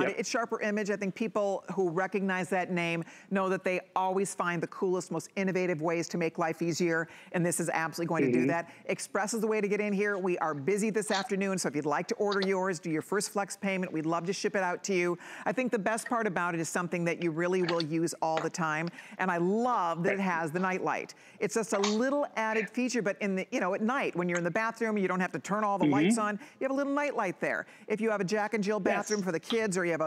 Yep. It's Sharper Image. I think people who recognize that name know that they always find the coolest, most innovative ways to make life easier, and this is absolutely going to do that. Express is the way to get in here. We are busy this afternoon, so if you'd like to order yours, do your first flex payment. We'd love to ship it out to you. I think the best part about it is something that you really will use all the time, and I love that it has the night light. It's just a little added feature, but in the, you know, at night when you're in the bathroom, you don't have to turn all the lights on. You have a little night light there. If you have a Jack and Jill bathroom for the kids, or you have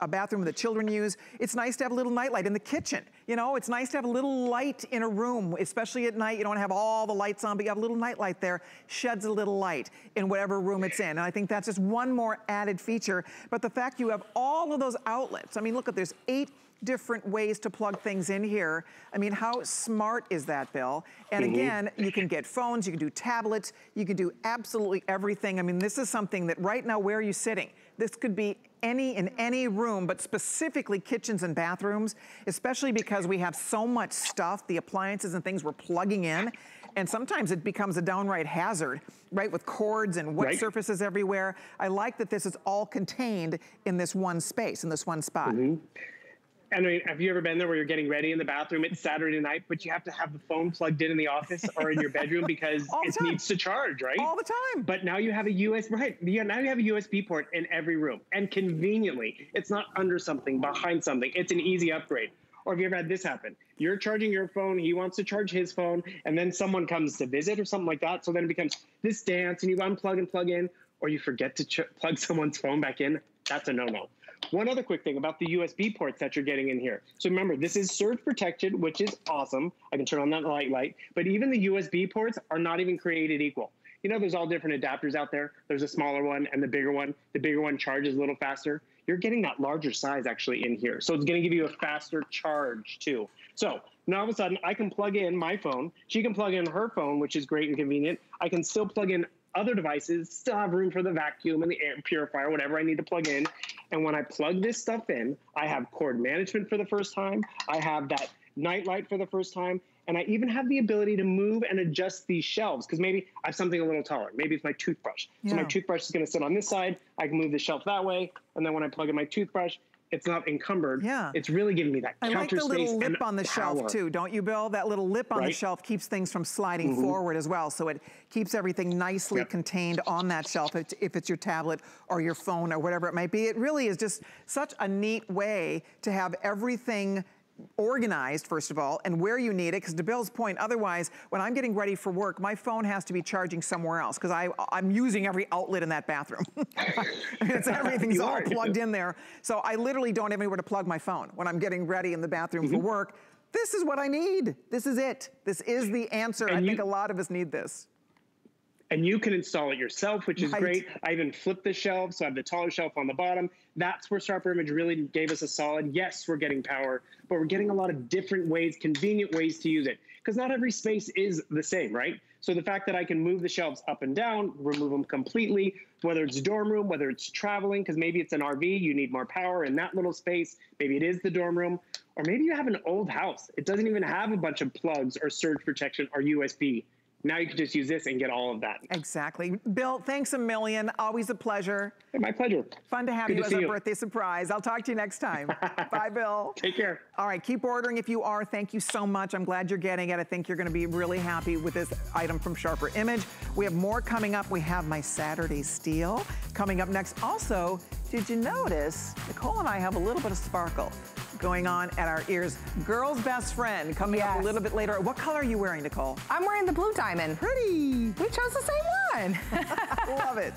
a bathroom the children use, it's nice to have a little nightlight in the kitchen. You know, it's nice to have a little light in a room, especially at night. You don't have all the lights on, but you have a little nightlight there. Sheds a little light in whatever room it's in. And I think that's just one more added feature. But the fact you have all of those outlets, I mean, look, there's 8 different ways to plug things in here. I mean, how smart is that, Bill? And again, you can get phones, you can do tablets, you can do absolutely everything. I mean, this is something that right now, where are you sitting? This could be in any room, but specifically kitchens and bathrooms, especially because we have so much stuff, the appliances and things we're plugging in, and sometimes it becomes a downright hazard, right, with cords and wet surfaces everywhere. I like that this is all contained in this one space, in this one spot. I mean, have you ever been there where you're getting ready in the bathroom? It's Saturday night, but you have to have the phone plugged in the office or in your bedroom because it needs to charge, right? All the time. But now you have a now you have a USB port in every room, and conveniently, it's not under something, behind something. It's an easy upgrade. Or have you ever had this happen? You're charging your phone, he wants to charge his phone, and then someone comes to visit or something like that. So then it becomes this dance, and you unplug and plug in, or you forget to plug someone's phone back in. That's a no-no. One other quick thing about the USB ports that you're getting in here. So remember, this is surge protected, which is awesome. I can turn on that light, but even the USB ports are not even created equal. You know, there's all different adapters out there. There's a smaller one and the bigger one. The bigger one charges a little faster. You're getting that larger size actually in here. So it's gonna give you a faster charge too. So now all of a sudden I can plug in my phone. She can plug in her phone, which is great and convenient. I can still plug in other devices, still have room for the vacuum and the air purifier, whatever I need to plug in. And when I plug this stuff in, I have cord management for the first time. I have that night light for the first time. And I even have the ability to move and adjust these shelves, because maybe I have something a little taller. Maybe it's my toothbrush. Yeah. So my toothbrush is going to sit on this side. I can move the shelf that way. And then when I plug in my toothbrush, it's not encumbered. Yeah. It's really giving me that counter space. I like the little lip on the shelf too, don't you, Bill? That little lip on the shelf keeps things from sliding forward as well. So it keeps everything nicely contained on that shelf, if it's your tablet or your phone or whatever it might be. It really is just such a neat way to have everything organized, first of all, and where you need it, because to Bill's point, otherwise, when I'm getting ready for work, my phone has to be charging somewhere else, because I'm using every outlet in that bathroom. It's everything's all plugged in there. So I literally don't have anywhere to plug my phone when I'm getting ready in the bathroom for work. This is what I need. This is it. This is the answer. And I think a lot of us need this. And you can install it yourself, which is great. I even flipped the shelf, so I have the taller shelf on the bottom. That's where Sharper Image really gave us a solid, yes, we're getting power, but we're getting a lot of different ways, convenient ways to use it. Because not every space is the same, right? So the fact that I can move the shelves up and down, remove them completely, whether it's dorm room, whether it's traveling, because maybe it's an RV, you need more power in that little space. Maybe it is the dorm room. Or maybe you have an old house. It doesn't even have a bunch of plugs or surge protection or USB. Now you can just use this and get all of that. Exactly. Bill, thanks a million. Always a pleasure. Hey, my pleasure. Fun to have you as a birthday surprise. I'll talk to you next time. Bye, Bill. Take care. All right, keep ordering if you are. Thank you so much. I'm glad you're getting it. I think you're going to be really happy with this item from Sharper Image. We have more coming up. We have my Saturday Steal coming up next. Also, did you notice Nicole and I have a little bit of sparkle going on at our ears? Girl's Best Friend coming up a little bit later. What color are you wearing, Nicole? I'm wearing the blue diamond. Pretty. We chose the same one. Love it.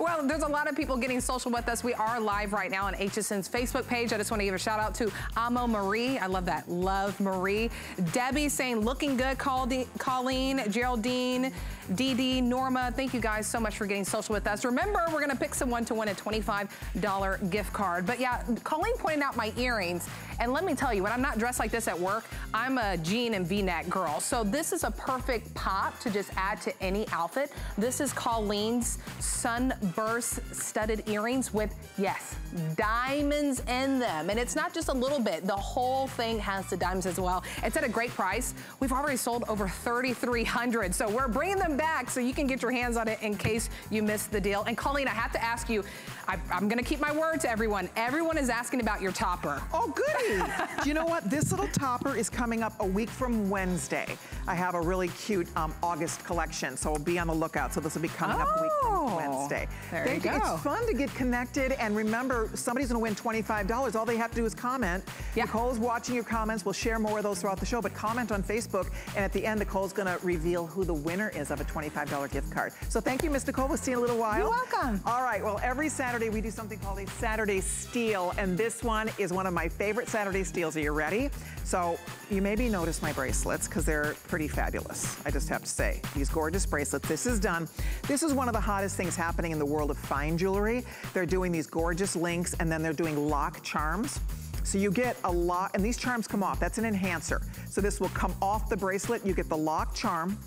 Well, there's a lot of people getting social with us. We are live right now on HSN's Facebook page. I just want to give a shout out to Amo Marie. I love that. Love Marie. Debbie saying, looking good. Colleen, Geraldine, Dee Dee, Norma. Thank you guys so much for getting social with us. Remember, we're going to pick someone to win a $25 gift card. But yeah, Colleen pointed out my earrings. And let me tell you, when I'm not dressed like this at work, I'm a jean and V-neck girl. So this is a perfect pop to just add to any outfit. This is Colleen's necklace, sunburst studded earrings with, yes, diamonds in them. And it's not just a little bit, the whole thing has the diamonds as well. It's at a great price. We've already sold over 3,300. So we're bringing them back so you can get your hands on it in case you missed the deal. And Colleen, I have to ask you, I'm gonna keep my word to everyone. Everyone is asking about your topper. Oh, goody. Do you know what? This little topper is coming up a week from Wednesday. I have a really cute August collection, so we'll be on the lookout. So this will be coming up a week from Wednesday. There you go. It's fun to get connected, and remember, somebody's gonna win $25. All they have to do is comment. Yeah. Nicole's watching your comments. We'll share more of those throughout the show, but comment on Facebook, and at the end, Nicole's gonna reveal who the winner is of a $25 gift card. So thank you, Miss Nicole. We'll see you in a little while. You're welcome. All right, well, every Saturday, we do something called a Saturday Steal, and this one is one of my favorite Saturday Steals. Are you ready? So you maybe noticed my bracelets, because they're pretty fabulous, I just have to say. These gorgeous bracelets. This is done. This is one of the hottest things happening in the world of fine jewelry. They're doing these gorgeous links, and then they're doing lock charms. So you get a lock, and these charms come off. That's an enhancer. So this will come off the bracelet. You get the lock charm.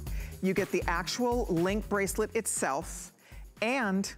You get the actual link bracelet itself. And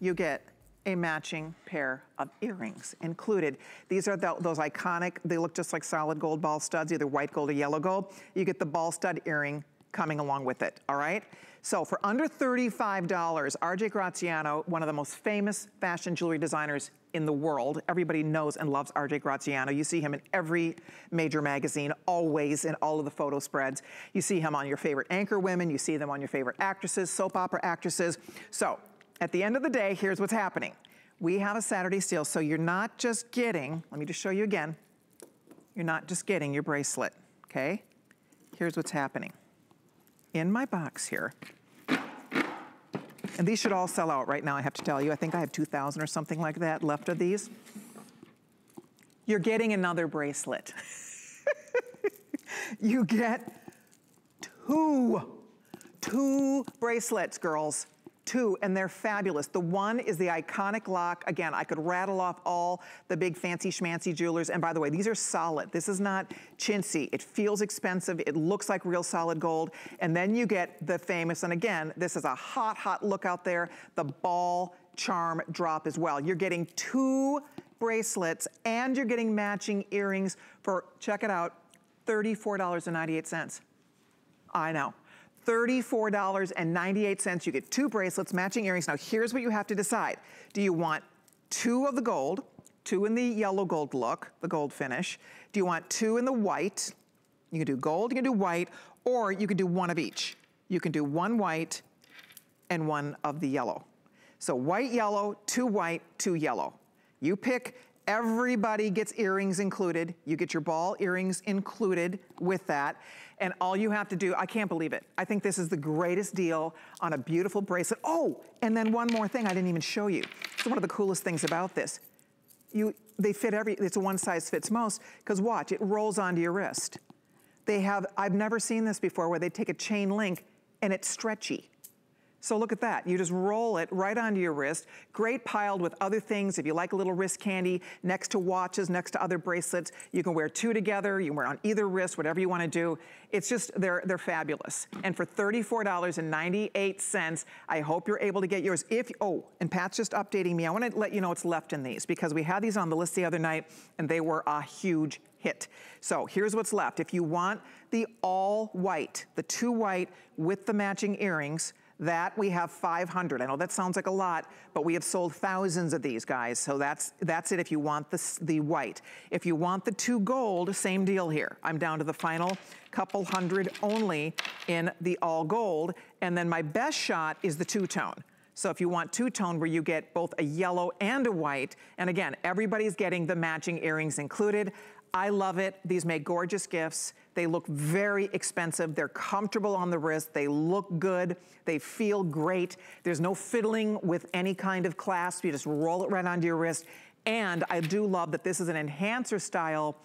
you get a matching pair of earrings included. These are those iconic, they look just like solid gold ball studs, either white gold or yellow gold. You get the ball stud earring coming along with it, all right? So for under $35, RJ Graziano, one of the most famous fashion jewelry designers in the world. Everybody knows and loves RJ Graziano. You see him in every major magazine, always in all of the photo spreads. You see him on your favorite anchor women. You see them on your favorite actresses, soap opera actresses. So at the end of the day, here's what's happening. We have a Saturday Steal, so you're not just getting, let me just show you again, you're not just getting your bracelet, okay? Here's what's happening. In my box here, and these should all sell out right now, I have to tell you. I think I have 2,000 or something like that left of these. You're getting another bracelet. You get two bracelets, girls. Two, and they're fabulous. The one is the iconic lock. Again, I could rattle off all the big fancy schmancy jewelers. And by the way, these are solid. This is not chintzy. It feels expensive. It looks like real solid gold. And then you get the famous, and again, this is a hot, hot look out there, the ball charm drop as well. You're getting two bracelets and you're getting matching earrings for, check it out, $34.98. I know. $34.98. You get two bracelets, matching earrings. Now here's what you have to decide. Do you want two of the gold, two in the yellow gold look, the gold finish? Do you want two in the white? You can do gold, you can do white, or you can do one of each. You can do one white and one of the yellow. So white, two yellow. You pick, everybody gets earrings included. You get your ball earrings included with that. And all you have to do, I can't believe it. I think this is the greatest deal on a beautiful bracelet. Oh, and then one more thing I didn't even show you. It's one of the coolest things about this. They fit it's a one size fits most, because watch, it rolls onto your wrist. They have, I've never seen this before, where they take a chain link and it's stretchy. So look at that, you just roll it right onto your wrist, great piled with other things. If you like a little wrist candy, next to watches, next to other bracelets, you can wear two together, you can wear on either wrist, whatever you wanna do. It's just, they're fabulous. And for $34.98, I hope you're able to get yours. Oh, and Pat's just updating me. I wanna let you know what's left in these, because we had these on the list the other night and they were a huge hit. So here's what's left. If you want the all white, the two white with the matching earrings, that we have 500. I know that sounds like a lot, but we have sold thousands of these, guys. So that's it if you want the white. If you want the two gold, same deal here. I'm down to the final couple hundred only in the all gold. And then my best shot is the two-tone. So if you want two-tone, where you get both a yellow and a white, and again, everybody's getting the matching earrings included. I love it. These make gorgeous gifts. They look very expensive. They're comfortable on the wrist. They look good. They feel great. There's no fiddling with any kind of clasp. You just roll it right onto your wrist. And I do love that this is an enhancer style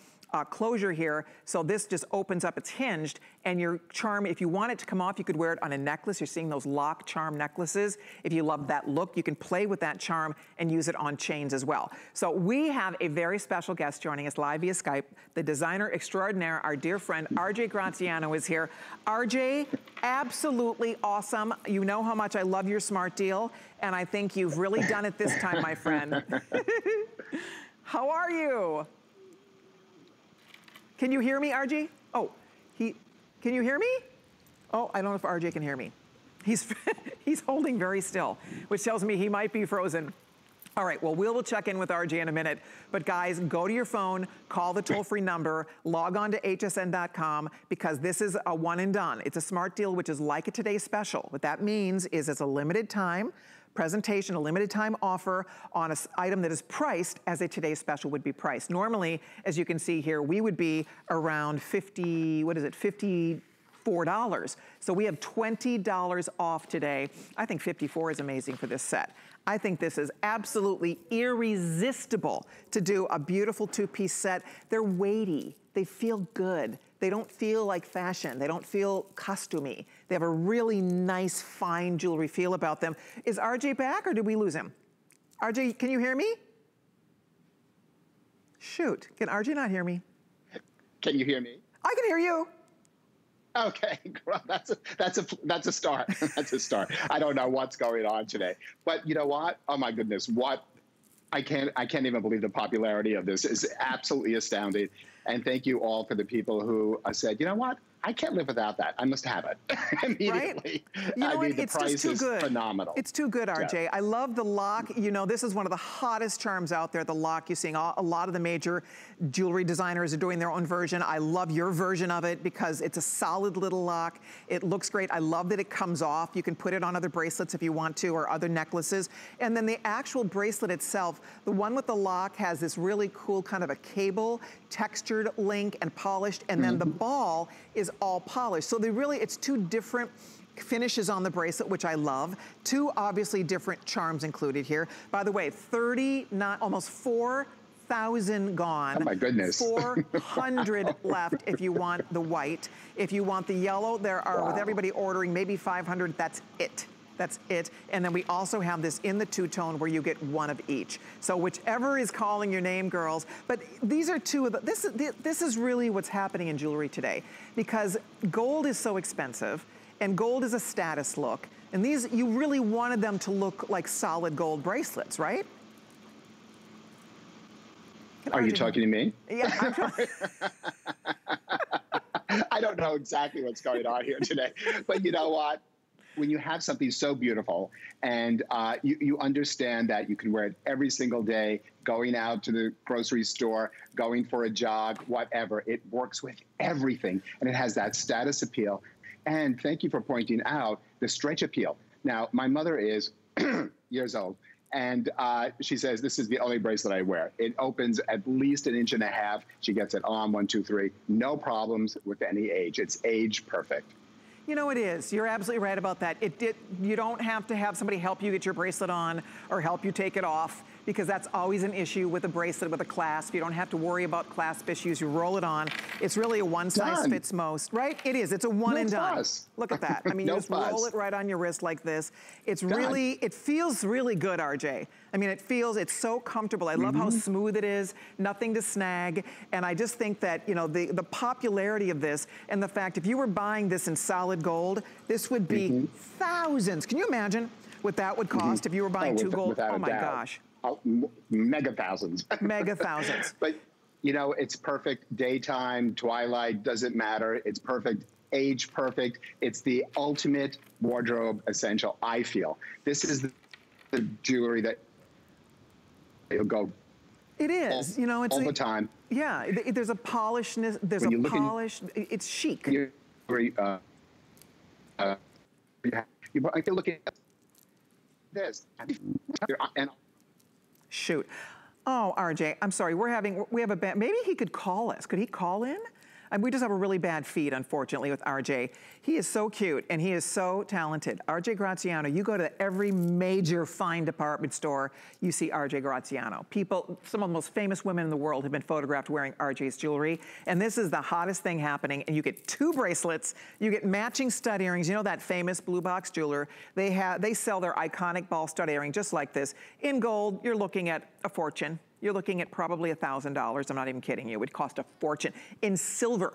closure here. So this just opens up, it's hinged, and your charm, if you want it to come off, you could wear it on a necklace. You're seeing those lock charm necklaces. If you love that look, you can play with that charm and use it on chains as well. So we have a very special guest joining us live via Skype. The designer extraordinaire, our dear friend, RJ Graziano is here. RJ, absolutely awesome. You know how much I love your smart deal, and I think you've really done it this time, my friend. How are you? Can you hear me, RJ? Oh, can you hear me? Oh, I don't know if RJ can hear me. He's holding very still, which tells me he might be frozen. All right, well, we'll check in with RJ in a minute. But guys, go to your phone, call the toll-free number, log on to hsn.com, because this is a one and done. It's a smart deal, which is like a Today Special. What that means is it's a limited time presentation, a limited time offer on an item that is priced as a Today Special would be priced. Normally, as you can see here, we would be around 50, what is it, $54. So we have $20 off today. I think 54 is amazing for this set. I think this is absolutely irresistible to do a beautiful two-piece set. They're weighty, they feel good. They don't feel like fashion, they don't feel costumey. They have a really nice, fine jewelry feel about them. Is RJ back or did we lose him? RJ, can you hear me? Shoot, can RJ not hear me? Can you hear me? I can hear you. Okay, well, that's a start. That's a start. I don't know what's going on today, but you know what? Oh my goodness, what? I can't even believe the popularity of this. It's absolutely astounding. And thank you all for the people who said, you know what? I can't live without that. I must have it immediately. Right? You know what? The price just too good. Is phenomenal. It's too good, RJ. Yeah. I love the lock. You know, this is one of the hottest charms out there, the lock. You're seeing a lot of the major jewelry designers are doing their own version. I love your version of it because it's a solid little lock. It looks great. I love that it comes off. You can put it on other bracelets if you want to or other necklaces. And then the actual bracelet itself, the one with the lock has this really cool kind of a cable textured link and polished, and then the ball is all polished. So they really, it's two different finishes on the bracelet, which I love. Two obviously different charms included here. By the way, 39, almost 4,000 gone. Oh my goodness. 400 wow. Left if you want the white. If you want the yellow, there are, wow. With everybody ordering, maybe 500, that's it. That's it. And then we also have this in the two-tone where you get one of each. So whichever is calling your name, girls. But these are two of the, this is really what's happening in jewelry today, because gold is so expensive and gold is a status look. And these, you really wanted them to look like solid gold bracelets, right? Are you talking to me? Yeah, I'm talking. I don't know exactly what's going on here today, but you know what? When you have something so beautiful and you understand that you can wear it every single day, going out to the grocery store, going for a jog, whatever, it works with everything. And it has that status appeal. And thank you for pointing out the stretch appeal. Now, my mother is years old, and she says, this is the only bracelet I wear. It opens at least an inch and a half. She gets it on, 1, 2, 3. No problems with any age. It's age perfect. You know it is. You're absolutely right about that. You don't have to have somebody help you get your bracelet on or help you take it off, because that's always an issue with a bracelet, with a clasp. You don't have to worry about clasp issues. You roll it on. It's really a one size fits most, right? It is. It's a one and done. Look at that. I mean, you just roll it right on your wrist like this. It's really, it feels really good, RJ. I mean, it feels, it's so comfortable. I love how smooth it is, nothing to snag. And I just think that, you know, the popularity of this and the fact if you were buying this in solid gold, this would be thousands. Can you imagine what that would cost if you were buying two gold? Oh my gosh. Mega thousands. Mega thousands. But, you know, it's perfect. Daytime, twilight, doesn't matter. It's perfect. Age perfect. It's the ultimate wardrobe essential, I feel. This is the jewelry that it'll go. It is, you know, it's all the time. Yeah, there's a polishness. There's a polish. It's chic. You're looking at this. Shoot. Oh, RJ, I'm sorry. We have a band. Maybe he could call us. Could he call in? we just have a really bad feed, unfortunately, with RJ. He is so cute and he is so talented. RJ Graziano, you go to every major fine department store, you see RJ Graziano. People, some of the most famous women in the world have been photographed wearing RJ's jewelry, and this is the hottest thing happening. And you get two bracelets, you get matching stud earrings. You know that famous Blue Box jeweler, they sell their iconic ball stud earring just like this. In gold, you're looking at a fortune. You're looking at probably $1,000. I'm not even kidding you. It would cost a fortune. In silver,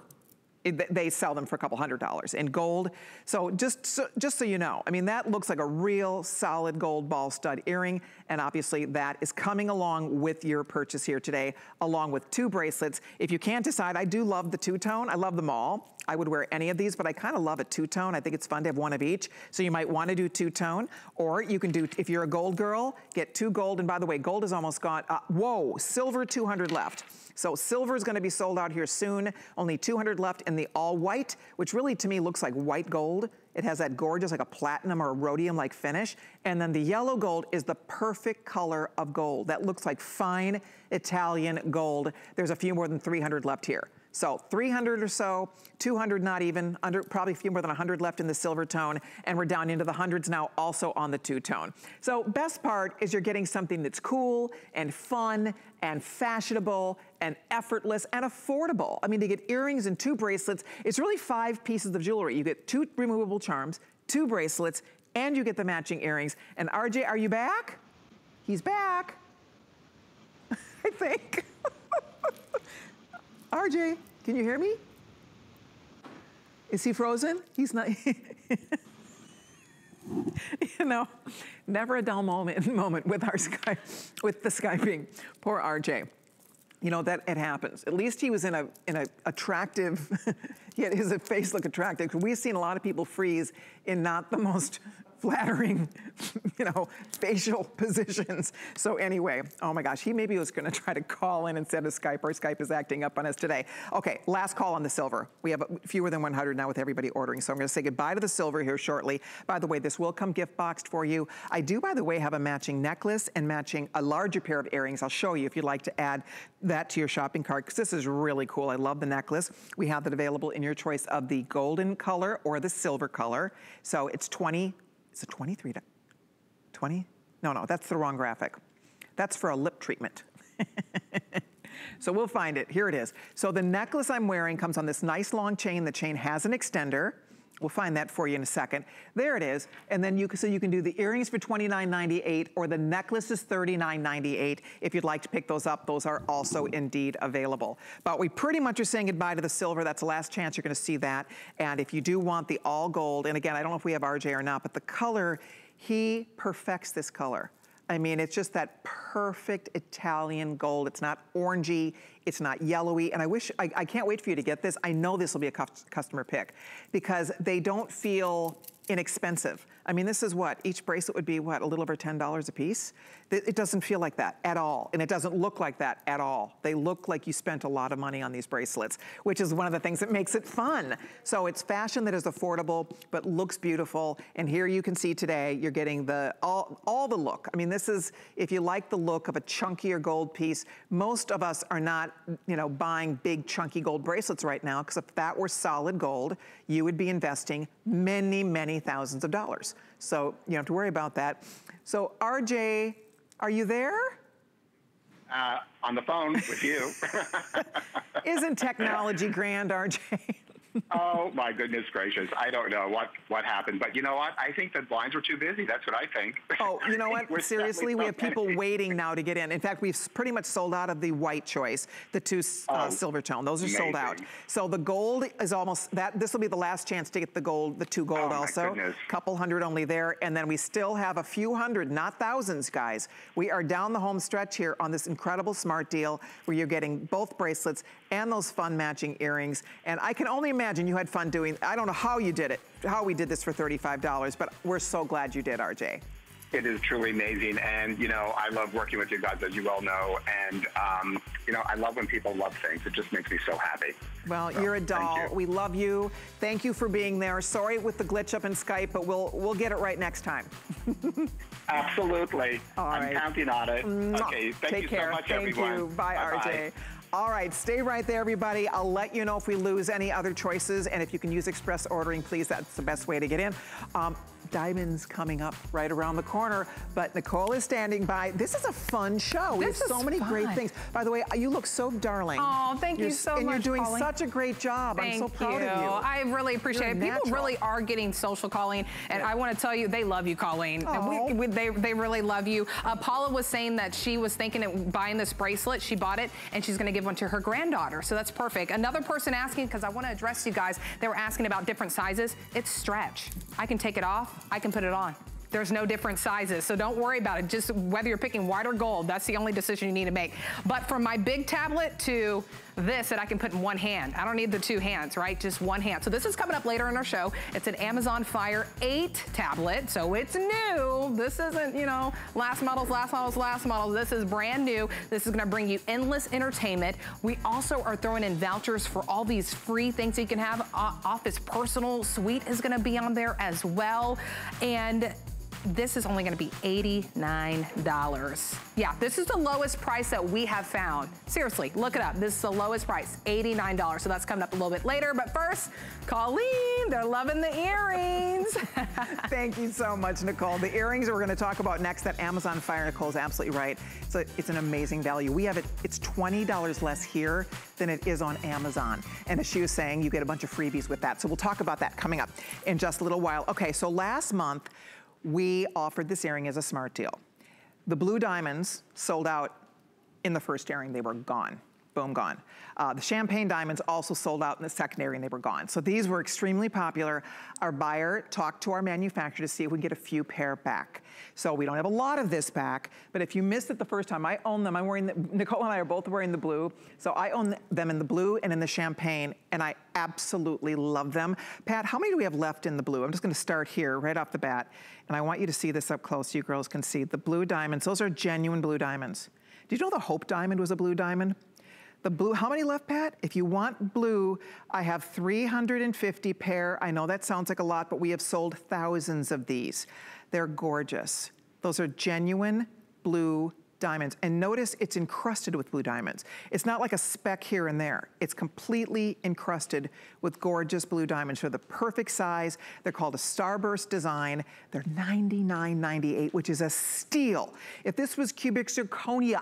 they sell them for a couple $100s. In gold, so just so you know, I mean, that looks like a real solid gold ball stud earring. And obviously that is coming along with your purchase here today, along with two bracelets. If you can't decide, I do love the two-tone. I love them all. I would wear any of these, but I kind of love a two-tone. I think it's fun to have one of each. So you might want to do two-tone, or you can do, if you're a gold girl, get two gold. And by the way, gold is almost gone. Whoa, silver 200 left. So silver is going to be sold out here soon. Only 200 left in the all white, which really to me looks like white gold. It has that gorgeous, like a platinum or a rhodium-like finish. And then the yellow gold is the perfect color of gold. That looks like fine Italian gold. There's a few more than 300 left here. So 300 or so, 200 not even, under probably a few more than 100 left in the silver tone, and we're down into the hundreds now also on the two-tone. So best part is you're getting something that's cool and fun and fashionable and effortless and affordable. I mean, to get earrings and two bracelets, it's really 5 pieces of jewelry. You get 2 removable charms, 2 bracelets, and you get the matching earrings. And RJ, are you back? He's back, I think. RJ, can you hear me? Is he frozen? He's not. You know, never a dull moment with our Skyping. Poor RJ. You know that it happens. At least he was in an attractive. Yet his face looked attractive. We've seen a lot of people freeze in not the most flattering, you know, facial positions. So anyway, oh my gosh, he maybe was gonna try to call in instead of Skype. Our Skype is acting up on us today. Okay, last call on the silver. We have fewer than 100 now with everybody ordering, so I'm gonna say goodbye to the silver here shortly. By the way, this will come gift boxed for you. I do, by the way, have a matching necklace and matching a larger pair of earrings. I'll show you if you'd like to add that to your shopping cart, because this is really cool. I love the necklace. We have that available in your choice of the golden color or the silver color. So it's $23? No, that's the wrong graphic. That's for a lip treatment. So we'll find it. Here it is. So the necklace I'm wearing comes on this nice long chain. The chain has an extender. We'll find that for you in a second. There it is. And then you can do the earrings for $29.98 or the necklace is $39.98. If you'd like to pick those up, those are also indeed available. But we pretty much are saying goodbye to the silver. That's the last chance you're gonna see that. And if you do want the all gold, and again, I don't know if we have RJ or not, but the color, he perfects this color. I mean, it's just that perfect Italian gold. It's not orangey, it's not yellowy, and I can't wait for you to get this. I know this will be a customer pick because they don't feel inexpensive. I mean, this is what, each bracelet would be what, a little over $10 a piece? It doesn't feel like that at all, and it doesn't look like that at all. They look like you spent a lot of money on these bracelets, which is one of the things that makes it fun. So it's fashion that is affordable, but looks beautiful, and here you can see today, you're getting the all the look. I mean, this is, if you like the look of a chunkier gold piece, most of us are not, you know, buying big chunky gold bracelets right now, because if that were solid gold, you would be investing many, many thousands of dollars. So you don't have to worry about that. So RJ, are you there? On the phone with you. Isn't technology grand, RJ? Oh my goodness gracious. I don't know what happened, but you know what? I think the lines were too busy. That's what I think. Oh, you know what? Seriously, we have people waiting now to get in. In fact, we've pretty much sold out of the white choice, the two silver tone. Those are amazing. Sold out. So the gold is almost that. This will be the last chance to get the gold, the two gold also. Goodness. Couple hundred only there. And then we still have a few hundred, not thousands, guys. We are down the home stretch here on this incredible smart deal where you're getting both bracelets and those fun matching earrings. And I can only imagine you had fun doing, I don't know how you did it, how we did this for $35, but we're so glad you did, RJ. It is truly amazing, and you know, I love working with you guys, as you well know, and you know, I love when people love things. It just makes me so happy. Well, so, you're a doll. You. We love you. Thank you for being there. Sorry with the glitch up in Skype, but we'll get it right next time. Absolutely. All right. I'm counting on it. Okay, thank you so much, everyone. Take care. Bye, RJ. All right, stay right there, everybody. I'll let you know if we lose any other choices, and if you can use express ordering, please, that's the best way to get in. Diamonds coming up right around the corner, but Nicole is standing by. This is a fun show. This is so many great things. By the way, you look so darling. Oh, thank you so much, and you're doing such a great job. I'm so proud of you. I really appreciate it. People really are getting social, Colleen, and I want to tell you, they love you, Colleen. And they really love you. Paula was saying that she was thinking of buying this bracelet. She bought it, and she's going to give one to her granddaughter, so that's perfect. Another person asking, because I want to address you guys, they were asking about different sizes. It's stretch. I can take it off. I can put it on. There's no different sizes, so don't worry about it. Just whether you're picking white or gold, that's the only decision you need to make. But from my big tablet to this that I can put in one hand. I don't need the two hands, right? Just one hand. So this is coming up later in our show. It's an Amazon Fire 8 tablet, so it's new. This isn't, you know, last models. This is brand new. This is gonna bring you endless entertainment. We also are throwing in vouchers for all these free things you can have. Office Personal Suite is gonna be on there as well. And this is only gonna be $89. Yeah, this is the lowest price that we have found. Seriously, look it up. This is the lowest price, $89. So that's coming up a little bit later. But first, Colleen, they're loving the earrings. Thank you so much, Nicole. The earrings that we're gonna talk about next, that Amazon Fire, Nicole's absolutely right. So it's an amazing value. We have it, it's $20 less here than it is on Amazon. And as she was saying, you get a bunch of freebies with that. So we'll talk about that coming up in just a little while. Okay, so last month, we offered this earring as a smart deal. The blue diamonds sold out in the first earring, they were gone. Boom, gone. The champagne diamonds also sold out in the second earring, they were gone. So these were extremely popular. Our buyer talked to our manufacturer to see if we can get a few pair back. So we don't have a lot of this back, but if you missed it the first time, I own them. I'm wearing, Nicole and I are both wearing the blue. So I own them in the blue and in the champagne, and I absolutely love them. Pat, how many do we have left in the blue? I'm just gonna start here right off the bat. And I want you to see this up close so you girls can see. The blue diamonds, those are genuine blue diamonds. Did you know the Hope diamond was a blue diamond? The blue, how many left, Pat? If you want blue, I have 350 pair. I know that sounds like a lot, but we have sold thousands of these. They're gorgeous. Those are genuine blue diamonds. And notice it's encrusted with blue diamonds. It's not like a speck here and there. It's completely encrusted with gorgeous blue diamonds. They're the perfect size. They're called a starburst design. They're $99.98, which is a steal. If this was cubic zirconia,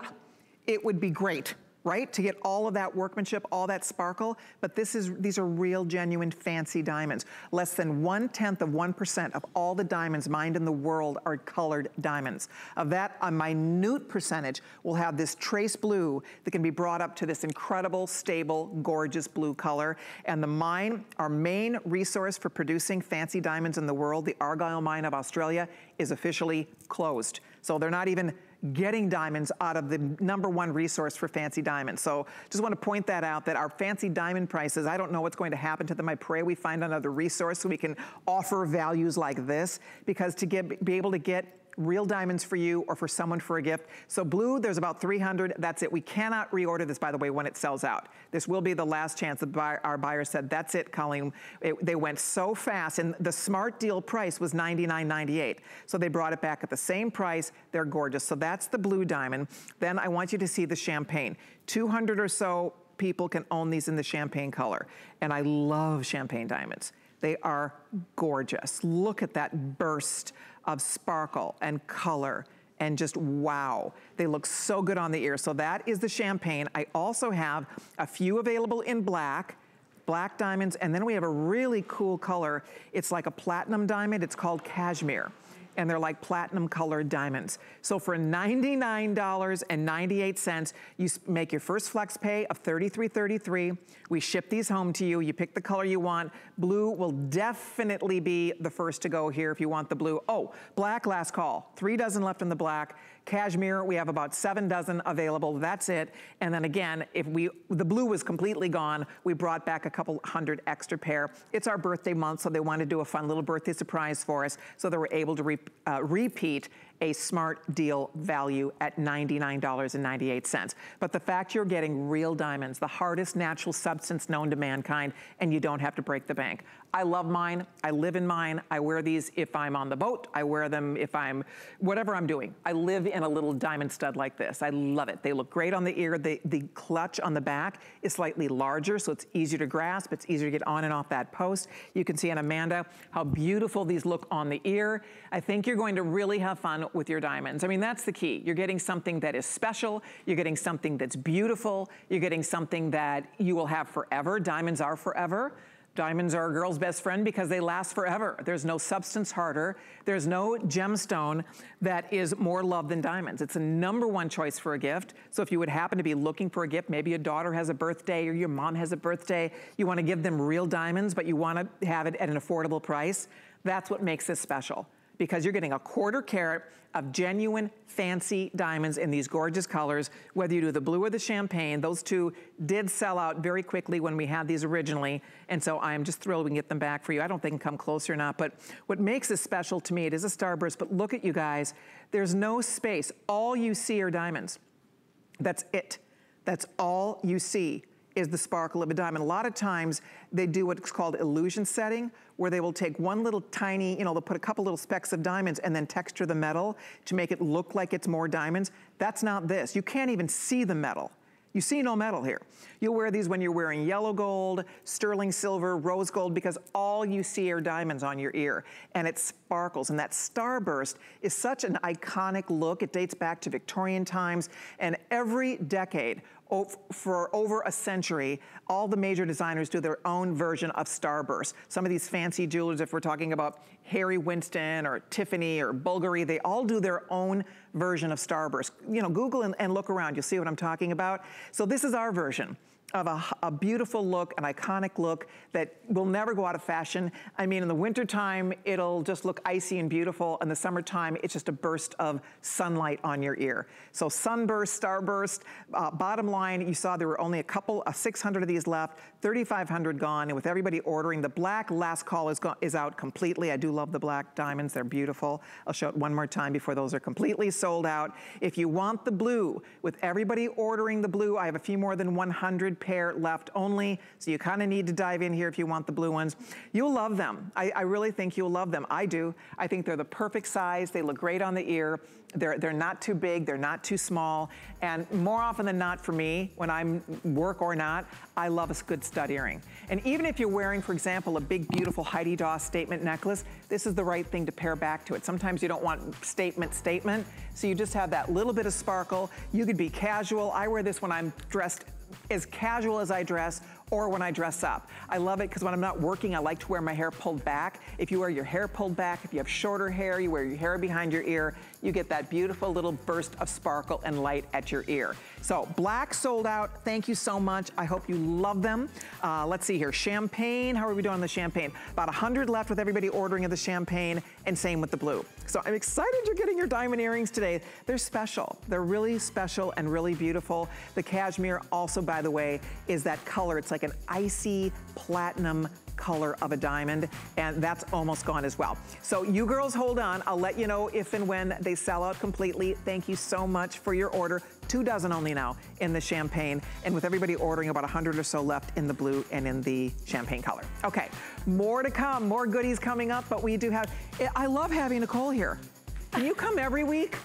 it would be great, right? To get all of that workmanship, all that sparkle, but this is, these are real, genuine, fancy diamonds. Less than 0.1% of all the diamonds mined in the world are colored diamonds. Of that, a minute percentage will have this trace blue that can be brought up to this incredible, stable, gorgeous blue color. And the mine, our main resource for producing fancy diamonds in the world, the Argyle Mine of Australia, is officially closed. So they're not even getting diamonds out of the #1 resource for fancy diamonds. So just want to point that out, that our fancy diamond prices, I don't know what's going to happen to them. I pray we find another resource so we can offer values like this, because to be able to get real diamonds for you or for someone for a gift. So blue, there's about 300, that's it. We cannot reorder this, by the way, when it sells out. This will be the last chance. Our buyer said, that's it, Colleen. They went so fast, and the smart deal price was $99.98. So they brought it back at the same price. They're gorgeous. So that's the blue diamond. Then I want you to see the champagne. 200 or so people can own these in the champagne color. And I love champagne diamonds. They are gorgeous. Look at that burst of sparkle and color and just wow. They look so good on the ear. So that is the champagne. I also have a few available in black, black diamonds, and then we have a really cool color. It's like a platinum diamond. It's called cashmere, and they're like platinum colored diamonds. So for $99.98, you make your first flex pay of $33.33. We ship these home to you. You pick the color you want. Blue will definitely be the first to go here if you want the blue. Oh, black, last call. 3 dozen left in the black. Cashmere, we have about 7 dozen available. That's it. And then again, if the blue was completely gone, we brought back a couple hundred extra pair. It's our birthday month, so they wanted to do a fun little birthday surprise for us. So they were able to repeat a smart deal value at $99.98. But the fact you're getting real diamonds, the hardest natural substance known to mankind, and you don't have to break the bank. I love mine, I live in mine, I wear these if I'm on the boat, I wear them if I'm, whatever I'm doing. I live in a little diamond stud like this. I love it. They look great on the ear. The clutch on the back is slightly larger, so it's easier to grasp, it's easier to get on and off that post. You can see on Amanda how beautiful these look on the ear. I think you're going to really have fun with your diamonds. I mean, that's the key. You're getting something that is special, you're getting something that's beautiful, you're getting something that you will have forever. Diamonds are forever. Diamonds are a girl's best friend because they last forever. There's no substance harder. There's no gemstone that is more loved than diamonds. It's a #1 choice for a gift. So if you would happen to be looking for a gift, maybe your daughter has a birthday or your mom has a birthday, you wanna give them real diamonds, but you wanna have it at an affordable price, that's what makes this special. Because you're getting a ¼ carat of genuine fancy diamonds in these gorgeous colors, whether you do the blue or the champagne. Those two did sell out very quickly when we had these originally, and so I'm just thrilled we can get them back for you. I don't think they can come closer or not, but what makes this special to me, it is a starburst, but look at you guys. There's no space. All you see are diamonds. That's it. That's all you see is the sparkle of a diamond. A lot of times they do what's called illusion setting, where they will take one little tiny, they'll put a couple little specks of diamonds and then texture the metal to make it look like it's more diamonds. That's not this. You can't even see the metal. You see no metal here. You'll wear these when you're wearing yellow gold, sterling silver, rose gold, because all you see are diamonds on your ear. And it sparkles. And that starburst is such an iconic look. It dates back to Victorian times. And every decade, for over a century, all the major designers do their own version of starburst. Some of these fancy jewelers, if we're talking about Harry Winston or Tiffany or Bulgari, they all do their own version of starburst. You know, Google and look around, you'll see what I'm talking about. So this is our version of a beautiful look, an iconic look that will never go out of fashion. I mean, in the wintertime, it'll just look icy and beautiful. In the summertime, it's just a burst of sunlight on your ear. So sunburst, starburst, bottom line, you saw there were only a couple, 600 of these left, 3,500 gone, and with everybody ordering, the black last call is out completely. I do love the black diamonds, they're beautiful. I'll show it one more time before those are completely sold out. If you want the blue, with everybody ordering the blue, I have a few more than 100 pair left only, so you kind of need to dive in here if you want the blue ones. You'll love them. I really think you'll love them. I do. I think they're the perfect size. They look great on the ear. They're not too big, they're not too small, and more often than not for me, when I'm work or not, I love a good stud earring. And even if you're wearing, for example, a big, beautiful Heidi Doss statement necklace, this is the right thing to pair back to it. Sometimes you don't want statement, so you just have that little bit of sparkle. You could be casual. I wear this when I'm dressed as casual as I dress, or when I dress up. I love it because when I'm not working, I like to wear my hair pulled back. If you wear your hair pulled back, if you have shorter hair, you wear your hair behind your ear, you get that beautiful little burst of sparkle and light at your ear. So black sold out. Thank you so much. I hope you love them. Let's see here. Champagne. How are we doing on the champagne? About 100 left with everybody ordering of the champagne, and same with the blue. So I'm excited you're getting your diamond earrings today. They're special. They're really special and really beautiful. The cashmere also, by the way, is that color. It's like an icy platinum color of a diamond, and that's almost gone as well. So you girls hold on. I'll let you know if and when they sell out completely. Thank you so much for your order. 2 dozen only now in the champagne, and with everybody ordering, about 100 or so left in the blue and in the champagne color. Okay, more to come, more goodies coming up, but we do have, I love having Nicole here. Can you come every week?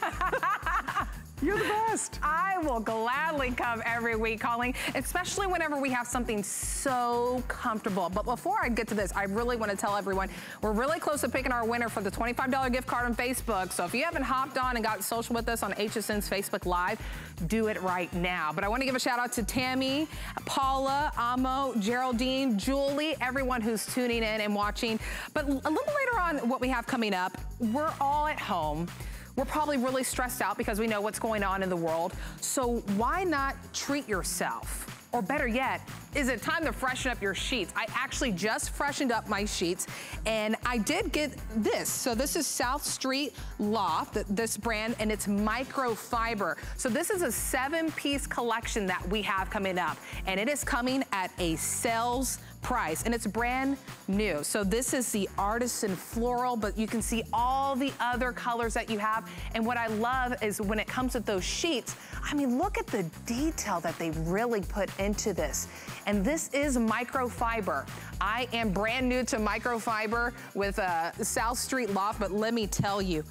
You're the best. I will gladly come every week, Colleen, especially whenever we have something so comfortable. But before I get to this, I really want to tell everyone, we're really close to picking our winner for the $25 gift card on Facebook. So if you haven't hopped on and got social with us on HSN's Facebook Live, do it right now. But I want to give a shout out to Tammy, Paula, Amo, Geraldine, Julie, everyone who's tuning in and watching. But a little later on, what we have coming up, we're all at home. We're probably really stressed out because we know what's going on in the world. So why not treat yourself? Or better yet, is it time to freshen up your sheets? I actually just freshened up my sheets, and I did get this. So this is South Street Loft, this brand, and it's microfiber. So this is a 7-piece collection that we have coming up, and it is coming at a sales price, and it's brand new. So this is the artisan floral, but you can see all the other colors that you have. And what I love is when it comes with those sheets, I mean, look at the detail that they really put into this. And this is microfiber. I am brand new to microfiber with South Street Loft, but let me tell you,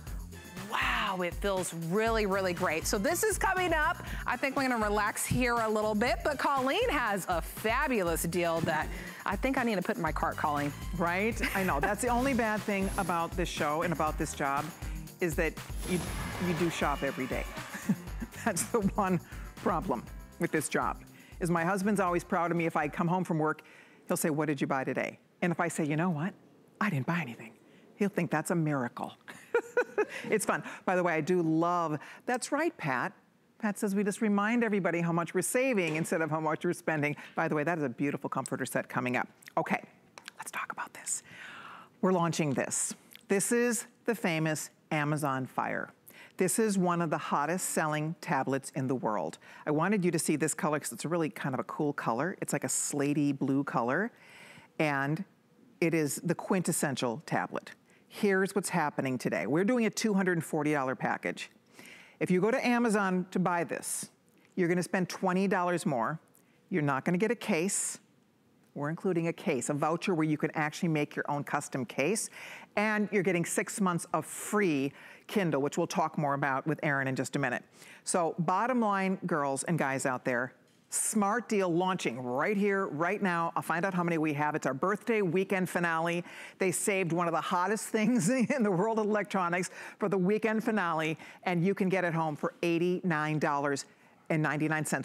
wow, it feels really, really great. So this is coming up. I think we're gonna relax here a little bit, but Colleen has a fabulous deal that I think I need to put in my cart, Colleen. Right? I know, that's the only bad thing about this show and about this job is that you do shop every day. That's the one problem with this job, is my husband's always proud of me. If I come home from work, he'll say, what did you buy today? And if I say, you know what? I didn't buy anything. He'll think that's a miracle. It's fun. By the way, I do love, that's right, Pat. Pat says we just remind everybody how much we're saving instead of how much we're spending. By the way, that is a beautiful comforter set coming up. Okay, let's talk about this. We're launching this. This is the famous Amazon Fire. This is one of the hottest selling tablets in the world. I wanted you to see this color because it's really kind of a cool color. It's like a slaty blue color, and it is the quintessential tablet. Here's what's happening today. We're doing a $240 package. If you go to Amazon to buy this, you're gonna spend $20 more. You're not gonna get a case. We're including a case, a voucher where you can actually make your own custom case. And you're getting 6 months of free Kindle, which we'll talk more about with Erin in just a minute. So bottom line, girls and guys out there, smart deal launching right here, right now. I'll find out how many we have. It's our birthday weekend finale. They saved one of the hottest things in the world of electronics for the weekend finale, and you can get it home for $89.99.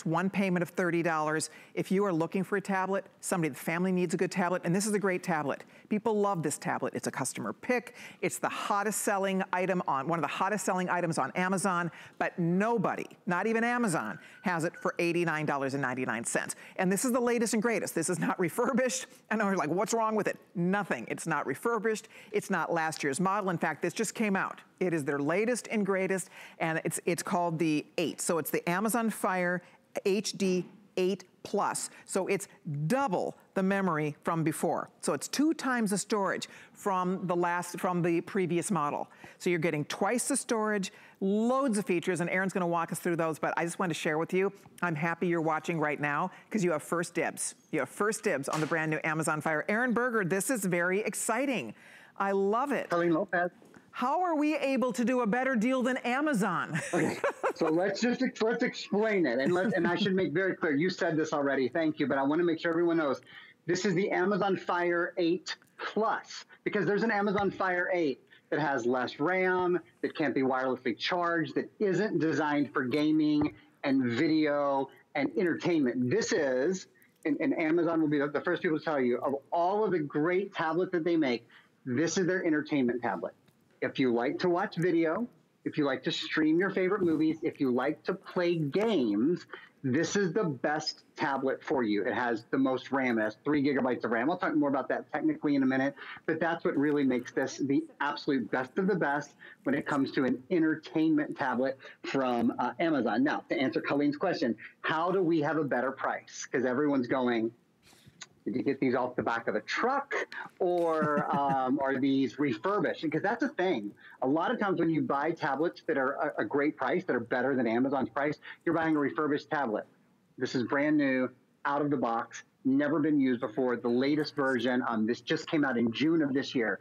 One payment of $30. If you are looking for a tablet, somebody, the family needs a good tablet, and this is a great tablet. People love this tablet. It's a customer pick. It's the hottest selling item on, one of the hottest selling items on Amazon, but nobody, not even Amazon, has it for $89.99. And this is the latest and greatest. This is not refurbished. I know you're like, what's wrong with it? Nothing. It's not refurbished. It's not last year's model. In fact, this just came out. It is their latest and greatest, and it's called the 8. So it's the Amazon Fire HD 8 Plus. So it's double the memory from before. So it's 2 times the storage from the previous model. So you're getting twice the storage, loads of features, and Erin's gonna walk us through those, but I just wanted to share with you, I'm happy you're watching right now because you have first dibs. You have first dibs on the brand new Amazon Fire. Erin Berger, this is very exciting. I love it. Colleen Lopez. How are we able to do a better deal than Amazon? Okay, so let's explain it. And I should make very clear, you said this already, thank you, but I wanna make sure everyone knows, this is the Amazon Fire 8 Plus, because there's an Amazon Fire 8 that has less RAM, that can't be wirelessly charged, that isn't designed for gaming and video and entertainment. This is, and Amazon will be the first people to tell you, of all of the great tablets that they make, this is their entertainment tablet. If you like to watch video, if you like to stream your favorite movies, if you like to play games, this is the best tablet for you. It has the most RAM. It has 3 gigabytes of RAM. I'll talk more about that technically in a minute, but that's what really makes this the absolute best of the best when it comes to an entertainment tablet from Amazon. Now, to answer Colleen's question, how do we have a better price? Because everyone's going, did you get these off the back of a truck, or are these refurbished? Because that's a thing. A lot of times when you buy tablets that are a great price, that are better than Amazon's price, you're buying a refurbished tablet. This is brand new, out of the box, never been used before, the latest version. This just came out in June of this year.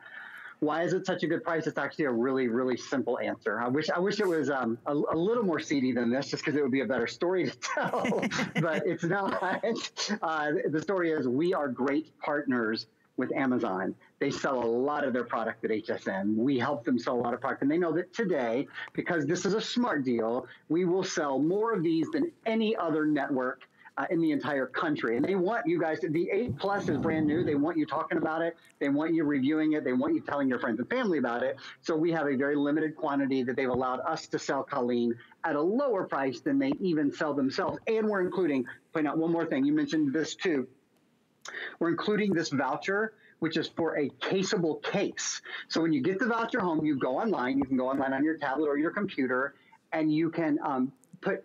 Why is it such a good price? It's actually a really, really simple answer. I wish it was a little more seedy than this, just because it would be a better story to tell, but it's not. The story is we are great partners with Amazon. They sell a lot of their product at HSN. We help them sell a lot of product, and they know that today, because this is a smart deal, we will sell more of these than any other network in the entire country. And they want you guys to, the 8 Plus is brand new. They want you talking about it. They want you reviewing it. They want you telling your friends and family about it. So we have a very limited quantity that they've allowed us to sell, Colleen, at a lower price than they even sell themselves. And we're including, point out one more thing. You mentioned this too. We're including this voucher, which is for a Caseable case. So when you get the voucher home, you go online. You can go online on your tablet or your computer, and you can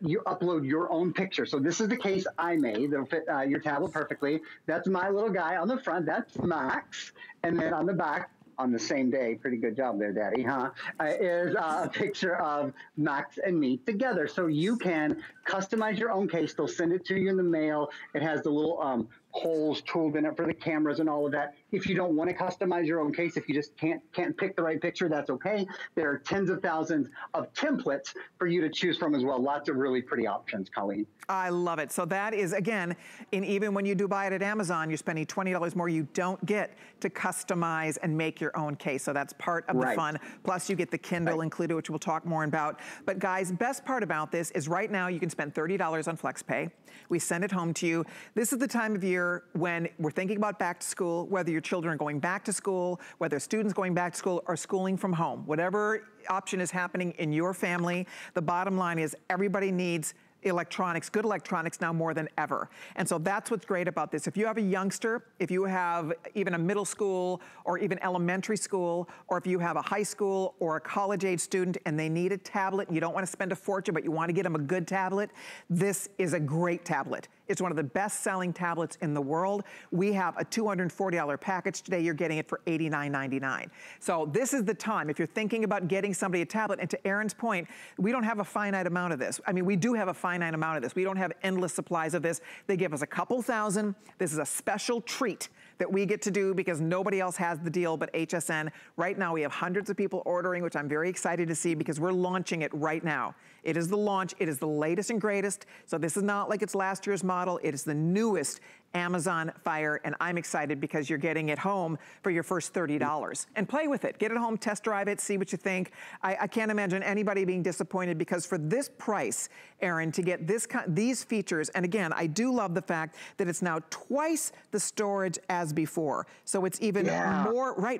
you upload your own picture. So this is the case I made. It'll fit your tablet perfectly. That's my little guy on the front. That's Max. And then on the back, on the same day, pretty good job there, Daddy, huh? Is a picture of Max and me together. So you can customize your own case. They'll send it to you in the mail. It has the little holes tooled in it for the cameras and all of that. If you don't want to customize your own case, if you just can't pick the right picture, that's okay. There are tens of thousands of templates for you to choose from as well. Lots of really pretty options, Colleen. I love it. So that is, again, and even when you do buy it at Amazon, you're spending $20 more. You don't get to customize and make your own case. So that's part of the fun. Plus you get the Kindle included, which we'll talk more about. But guys, best part about this is right now you can spend $30 on FlexPay. We send it home to you. This is the time of year when we're thinking about back to school, whether your children are going back to school, whether students going back to school or schooling from home, whatever option is happening in your family, the bottom line is everybody needs electronics, good electronics now more than ever. And so that's what's great about this. If you have a youngster, if you have even a middle school or even elementary school, or if you have a high school or a college age student and they need a tablet and you don't want to spend a fortune, but you want to get them a good tablet, this is a great tablet. It's one of the best selling tablets in the world. We have a $240 package today. You're getting it for $89.99. So this is the time if you're thinking about getting somebody a tablet. And to Aaron's point, we don't have a finite amount of this. I mean, we do have a finite amount of this. We don't have endless supplies of this. They give us a couple thousand. This is a special treat that we get to do because nobody else has the deal but HSN. Right now we have hundreds of people ordering, which I'm very excited to see because we're launching it right now. It is the launch, it is the latest and greatest. So this is not like it's last year's model, it is the newest Amazon Fire, and I'm excited because you're getting it home for your first $30. And play with it, get it home, test drive it, see what you think. I can't imagine anybody being disappointed because for this price, Aaron, to get these features, and again, I do love the fact that it's now twice the storage as before. So it's even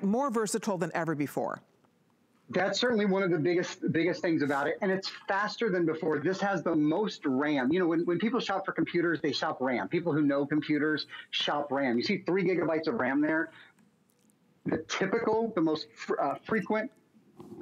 more versatile than ever before. That's certainly one of the biggest things about it. And it's faster than before. This has the most RAM. You know, when people shop for computers, they shop RAM. People who know computers shop RAM. You see 3 gigabytes of RAM there. The typical, the most frequent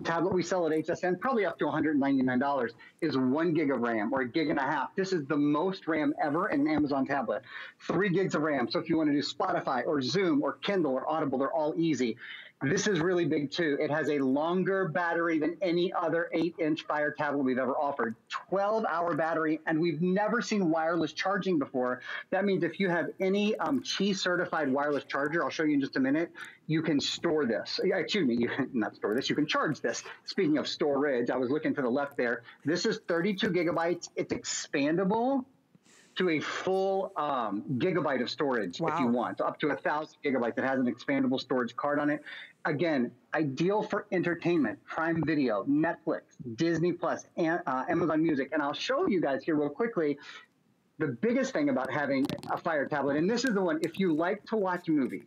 tablet we sell at HSN, probably up to $199, is 1 gig of RAM or 1.5 gigs. This is the most RAM ever in an Amazon tablet. 3 gigs of RAM. So if you want to do Spotify or Zoom or Kindle or Audible, they're all easy. This is really big too. It has a longer battery than any other 8-inch Fire tablet we've ever offered. 12-hour battery, and we've never seen wireless charging before. That means if you have any Qi-certified wireless charger, I'll show you in just a minute, you can store this. Excuse me, you can not store this, you can charge this. Speaking of storage, I was looking to the left there. This is 32 gigabytes. It's expandable to a full gigabyte of storage if you want, up to 1,000 gigabytes. It has an expandable storage card on it. Again, ideal for entertainment, Prime Video, Netflix, Disney Plus, and Amazon Music. And I'll show you guys here real quickly the biggest thing about having a Fire tablet. And this is the one, if you like to watch movies,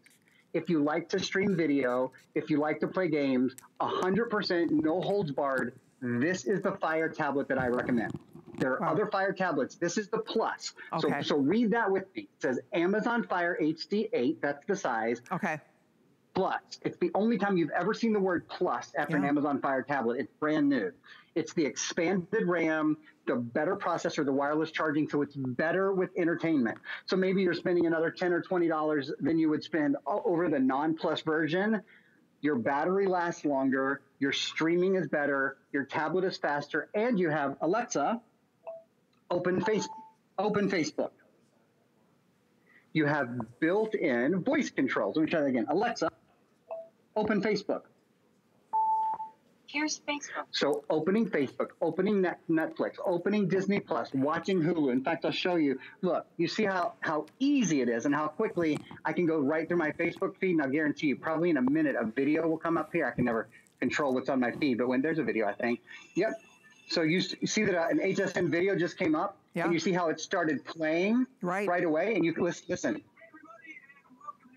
if you like to stream video, if you like to play games, 100% no holds barred, this is the Fire tablet that I recommend. There are other Fire tablets. This is the Plus. Okay. So read that with me. It says Amazon Fire HD 8. That's the size. Okay. Plus. It's the only time you've ever seen the word Plus after an Amazon Fire tablet. It's brand new. It's the expanded RAM, the better processor, the wireless charging, so it's better with entertainment. So maybe you're spending another $10 or $20 than you would spend over the non-Plus version. Your battery lasts longer. Your streaming is better. Your tablet is faster. And you have Alexa. Open Facebook. You have built-in voice controls. Let me try that again. Alexa, open Facebook. Here's Facebook. So opening Facebook, opening Netflix, opening Disney Plus, watching Hulu. In fact, I'll show you. Look, you see how easy it is and how quickly I can go right through my Facebook feed, and I guarantee you probably in a minute a video will come up here. I can never control what's on my feed, but when there's a video, I think, yep. So you see that an HSN video just came up, and you see how it started playing right away, and you can listen.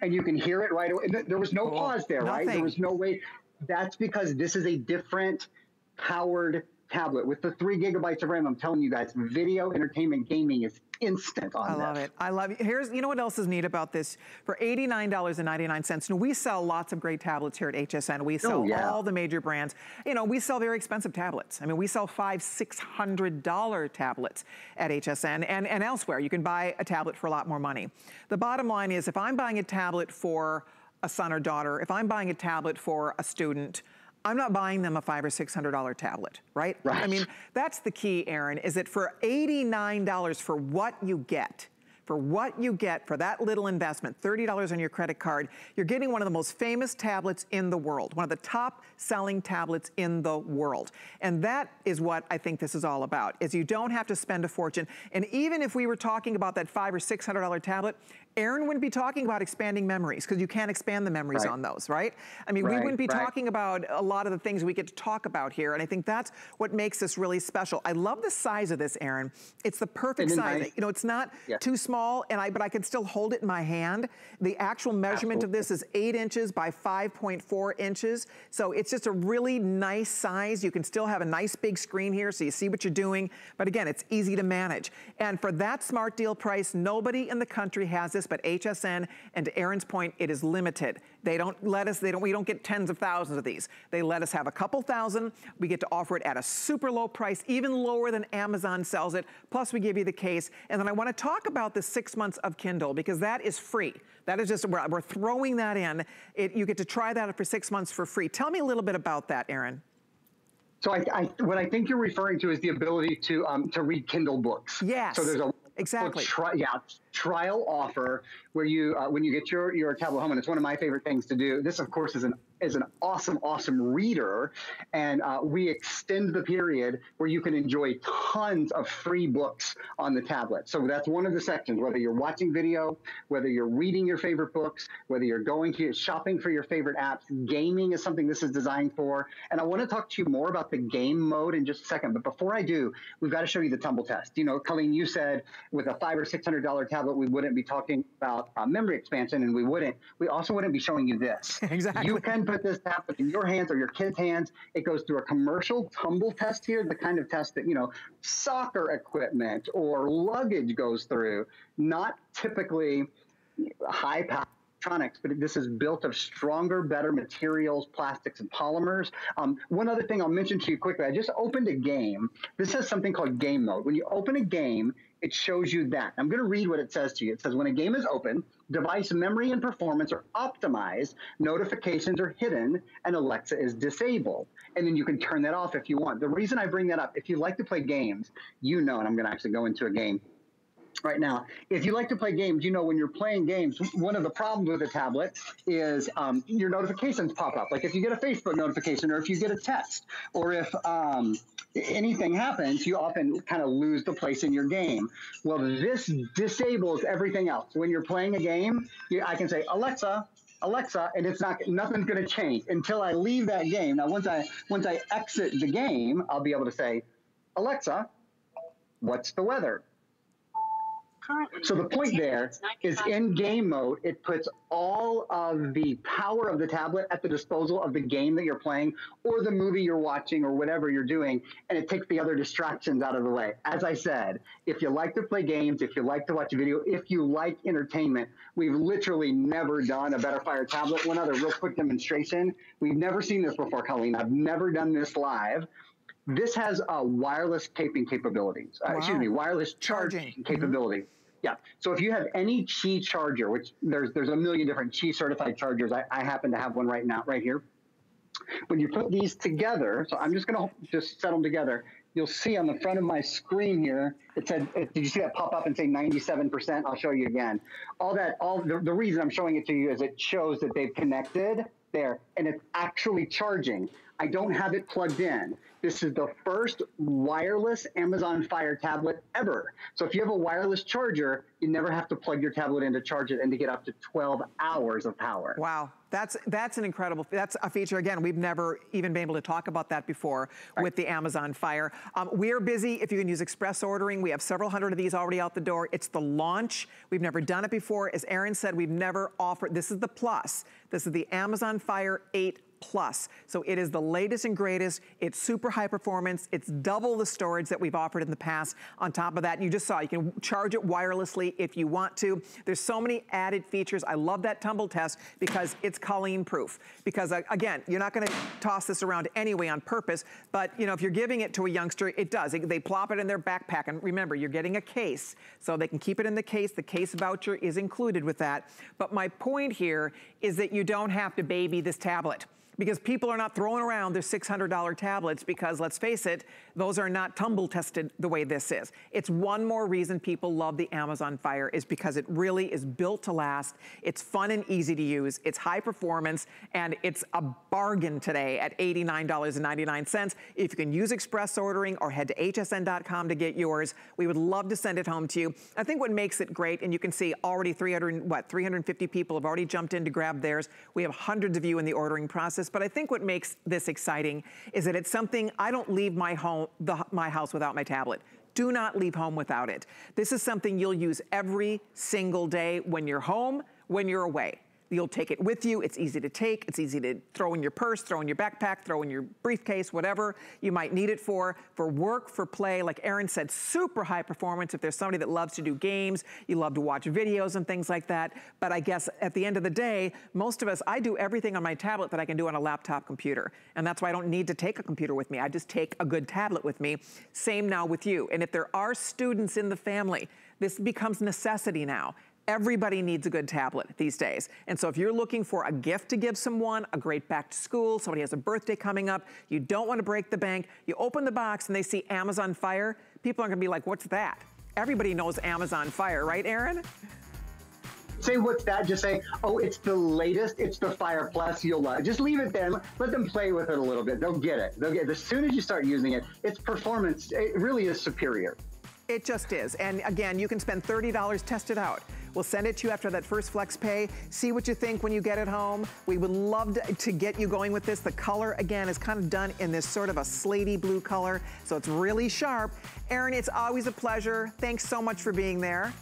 And you can hear it right away. There was no pause there, right? There was no wait. That's because this is a different powered tablet. With the 3 gigabytes of RAM, I'm telling you guys, video, entertainment, gaming is instant on that. I love it. I love it. Here's, you know what else is neat about this? For $89.99, and we sell lots of great tablets here at HSN. We sell all the major brands. You know, we sell very expensive tablets. I mean, we sell $500–$600 tablets at HSN and elsewhere. You can buy a tablet for a lot more money. The bottom line is, if I'm buying a tablet for a son or daughter, if I'm buying a tablet for a student, I'm not buying them a $500 or $600 tablet, right? I mean, that's the key, Erin, is that for $89 for what you get, for that little investment, $30 on your credit card, you're getting one of the most famous tablets in the world, one of the top selling tablets in the world. And that is what I think this is all about, is you don't have to spend a fortune. And even if we were talking about that $500 or $600 tablet, Erin wouldn't be talking about expanding memories, because you can't expand the memories on those, right? I mean, we wouldn't be talking about a lot of the things we get to talk about here, and I think that's what makes this really special. I love the size of this, Erin. It's the perfect size. You know, it's not too small, and but I can still hold it in my hand. The actual measurement of this is 8" by 5.4". So it's just a really nice size. You can still have a nice big screen here, so you see what you're doing. But again, it's easy to manage. And for that smart deal price, nobody in the country has this but HSN, and to Erin's point, it is limited. They don't let us, we don't get tens of thousands of these. They let us have a couple thousand. We get to offer it at a super low price, even lower than Amazon sells it. Plus we give you the case. And then I want to talk about the 6 months of Kindle, because that is free. That is just, we're throwing that in. You get to try that for 6 months for free. Tell me a little bit about that, Erin. So what I think you're referring to is the ability to read Kindle books. Yes. So there's a trial offer where you when you get your tablet home, and it's one of my favorite things to do. This, of course, is an awesome reader, and we extend the period where you can enjoy tons of free books on the tablet. So that's one of the sections, whether you're watching video, whether you're reading your favorite books, whether you're going to shopping for your favorite apps. Gaming is something this is designed for, and I want to talk to you more about the game mode in just a second. But before I do, we've got to show you the tumble test. You know, Colleen, you said with a $500 or $600 tablet, we wouldn't be talking about memory expansion, and we also wouldn't be showing you this. Exactly. You can put this tablet in your hands or your kid's hands. It goes through a commercial tumble test here, the kind of test that, you know, soccer equipment or luggage goes through. Not typically high power electronics, but this is built of stronger, better materials, plastics and polymers. One other thing I'll mention to you quickly, I just opened a game. This has something called game mode. When you open a game, it shows you that. I'm going to read what it says to you. It says, when a game is open, device memory and performance are optimized, notifications are hidden, and Alexa is disabled. And then you can turn that off if you want. The reason I bring that up, if you like to play games, you know, and I'm going to actually go into a game right now. If you like to play games, you know when you're playing games, one of the problems with a tablet is your notifications pop up. Like if you get a Facebook notification, or if you get a text, or if anything happens, you often kind of lose the place in your game. Well, this disables everything else. When you're playing a game, I can say, Alexa, Alexa, and it's not, nothing's going to change until I leave that game. Now, once I exit the game, I'll be able to say, Alexa, what's the weather? So the point there is, in game mode, it puts all of the power of the tablet at the disposal of the game that you're playing, or the movie you're watching, or whatever you're doing, and it takes the other distractions out of the way. As I said, if you like to play games, if you like to watch a video, if you like entertainment, we've literally never done a Better Fire tablet. One other real quick demonstration. We've never seen this before, Colleen. I've never done this live. This has wireless taping capabilities. Excuse me, wireless charging capability. Yeah. So if you have any Qi charger, which there's a million different Qi certified chargers. I happen to have one right now, right here. When you put these together, so I'm just going to set them together. You'll see on the front of my screen here, it said, did you see that pop up and say 97%? I'll show you again. All that, the reason I'm showing it to you is it shows that they've connected there, and it's actually charging. I don't have it plugged in. This is the first wireless Amazon Fire tablet ever. So if you have a wireless charger, you never have to plug your tablet in to charge it and to get up to 12 hours of power. Wow. That's an incredible, that's a feature, again, we've never even been able to talk about that before with the Amazon Fire. We're busy. If you can use express ordering, we have several hundred of these already out the door. It's the launch. We've never done it before. As Erin said, we've never offered, this is the plus. This is the Amazon Fire 8 Plus. So it is the latest and greatest. It's super high performance. It's double the storage that we've offered in the past. On top of that, you just saw, you can charge it wirelessly if you want to. There's so many added features. I love that tumble test because it's Colleen proof. Because again, you're not gonna toss this around anyway on purpose, but you know, if you're giving it to a youngster, it does. They plop it in their backpack, and remember, you're getting a case. So they can keep it in the case. The case voucher is included with that. But my point here is that you don't have to baby this tablet, because people are not throwing around their $600 tablets, because let's face it, those are not tumble tested the way this is. It's one more reason people love the Amazon Fire, is because it really is built to last. It's fun and easy to use. It's high performance, and it's a bargain today at $89.99. If you can use express ordering or head to hsn.com to get yours, we would love to send it home to you. I think what makes it great, and you can see already 350 people have already jumped in to grab theirs. We have hundreds of you in the ordering process. But I think what makes this exciting is that it's something, I don't leave my house without my tablet. Do not leave home without it. This is something you'll use every single day when you're home, when you're away. You'll take it with you. It's easy to take. It's easy to throw in your purse, throw in your backpack, throw in your briefcase, whatever you might need it for work, for play. Like Erin said, super high performance. If there's somebody that loves to do games, you love to watch videos and things like that. But I guess at the end of the day, most of us, I do everything on my tablet that I can do on a laptop computer. And that's why I don't need to take a computer with me. I just take a good tablet with me. Same now with you. And if there are students in the family, this becomes necessity now. Everybody needs a good tablet these days. And so if you're looking for a gift to give someone, a great back to school, somebody has a birthday coming up, you don't want to break the bank, you open the box and they see Amazon Fire, people are going to be like, what's that? Everybody knows Amazon Fire, right, Erin? Say, what's that? Just say, oh, it's the latest. It's the Fire Plus. You'll love it. Just leave it there. Let them play with it a little bit. They'll get it. They'll get it. As soon as you start using it, its performance, it really is superior. It just is. And again, you can spend $30, test it out. We'll send it to you after that first flex pay. See what you think when you get it home. We would love to get you going with this. The color, again, is kind of done in this sort of a slaty blue color, so it's really sharp. Erin, it's always a pleasure. Thanks so much for being there.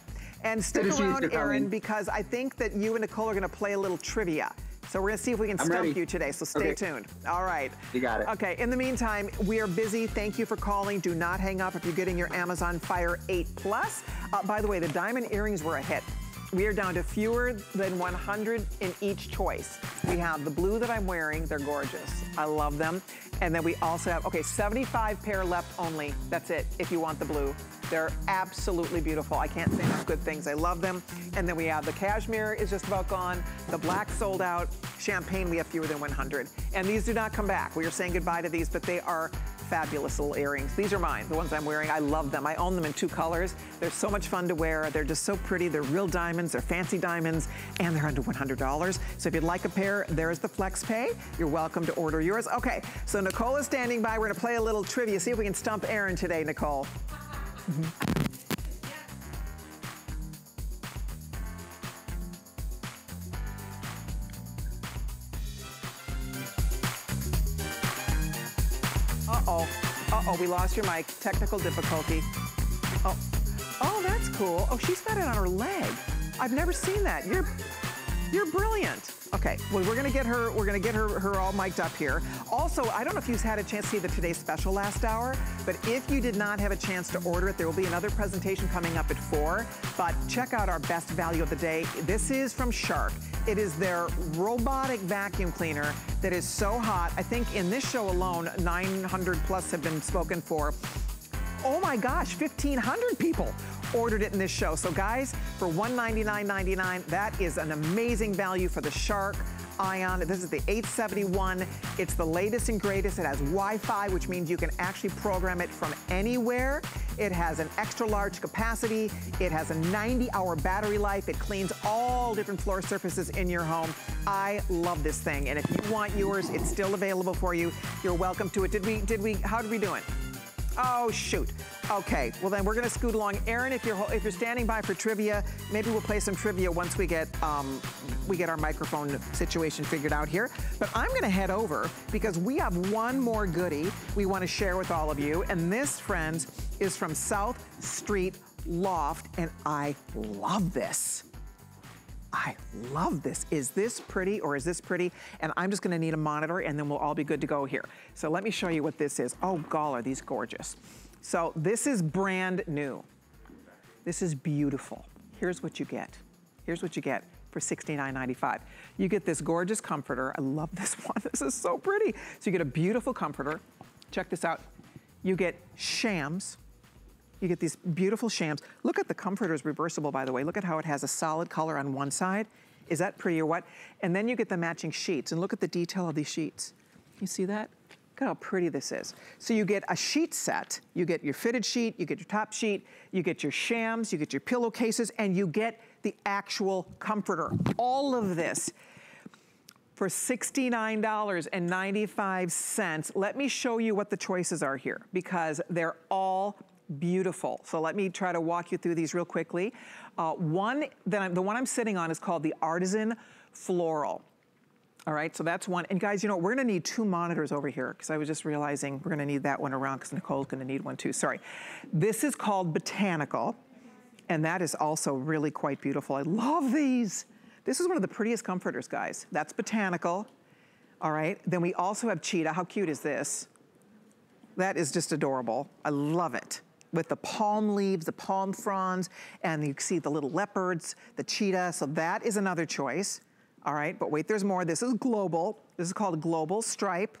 And stick around, Erin, because I think that you and Nicole are going to play a little trivia. So we're going to see if we can stump you today, so stay tuned. All right. You got it. Okay, in the meantime, we are busy. Thank you for calling. Do not hang up if you're getting your Amazon Fire 8 Plus. By the way, the diamond earrings were a hit. We are down to fewer than 100 in each choice. We have the blue that I'm wearing. They're gorgeous. I love them. And then we also have, okay, 75 pair left only. That's it, if you want the blue. They're absolutely beautiful. I can't say enough good things. I love them. And then we have the cashmere is just about gone. The black sold out. Champagne, we have fewer than 100. And these do not come back. We are saying goodbye to these, but they are fabulous little earrings. These are mine, the ones I'm wearing. I love them. I own them in two colors. They're so much fun to wear. They're just so pretty. They're real diamonds. They're fancy diamonds, and they're under $100. So if you'd like a pair, there's the flex pay. You're welcome to order yours. Okay, so Nicole is standing by. We're gonna play a little trivia. See if we can stump Erin today, Nicole. Mm-hmm. Uh-oh, we lost your mic. Technical difficulty. Oh, that's cool. Oh, she's got it on her leg. I've never seen that. You're brilliant. Okay, well, we're gonna get her all mic'd up here. Also, I don't know if you've had a chance to see the Today's Special last hour, but if you did not have a chance to order it, there will be another presentation coming up at 4, but check out our best value of the day. This is from Shark. It is their robotic vacuum cleaner that is so hot. I think in this show alone, 900 plus have been spoken for. Oh my gosh, 1,500 people ordered it in this show. So guys, for $199.99, that is an amazing value for the Shark Ion. This is the 871. It's the latest and greatest. It has Wi-Fi, which means you can actually program it from anywhere. It has an extra large capacity. It has a 90-hour battery life. It cleans all different floor surfaces in your home. I love this thing. And if you want yours, it's still available for you. You're welcome to it. How did we do it? Oh, shoot. Okay, well then we're gonna scoot along. Erin, if you're standing by for trivia, maybe we'll play some trivia once we get our microphone situation figured out here. But I'm gonna head over because we have one more goodie we wanna share with all of you. And this, friends, is from South Street Loft. And I love this. love this. Is this pretty or is this pretty? And I'm just gonna need a monitor and then we'll all be good to go here. So let me show you what this is. Oh, gall, are these gorgeous. So this is brand new. This is beautiful. Here's what you get. Here's what you get for $69.95. You get this gorgeous comforter. I love this one. This is so pretty. So you get a beautiful comforter. Check this out. You get shams. You get these beautiful shams. Look at the comforter's reversible, by the way. Look at how it has a solid color on one side. Is that pretty or what? And then you get the matching sheets. And look at the detail of these sheets. You see that? Look at how pretty this is. So you get a sheet set. You get your fitted sheet, you get your top sheet, you get your shams, you get your pillowcases, and you get the actual comforter. All of this for $69.95. Let me show you what the choices are here because they're all beautiful. So let me try to walk you through these real quickly. The one I'm sitting on is called the Artisan Floral. All right, so that's one. And guys, you know, we're gonna need two monitors over here because I was just realizing we're gonna need that one around because Nicole's gonna need one too, sorry. This is called Botanical, and that is also really quite beautiful. I love these. This is one of the prettiest comforters, guys. That's Botanical, all right? Then we also have Cheetah. How cute is this? That is just adorable. I love it. With the palm leaves, the palm fronds, and you see the little leopards, the cheetah, so that is another choice. All right, but wait, there's more. This is Global. This is called Global Stripe,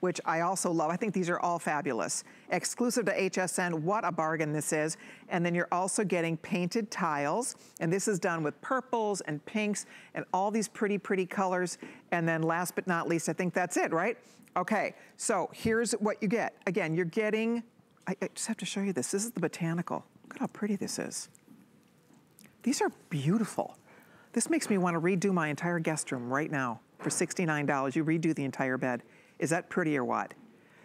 which I also love. I think these are all fabulous. Exclusive to HSN, what a bargain this is. And then you're also getting painted tiles, and this is done with purples and pinks and all these pretty, pretty colors. And then last but not least, I think that's it, right? Okay, so here's what you get. Again, you're getting, I just have to show you this. This is the Botanical. Look at how pretty this is. These are beautiful. This makes me want to redo my entire guest room right now for $69. You redo the entire bed. Is that pretty or what?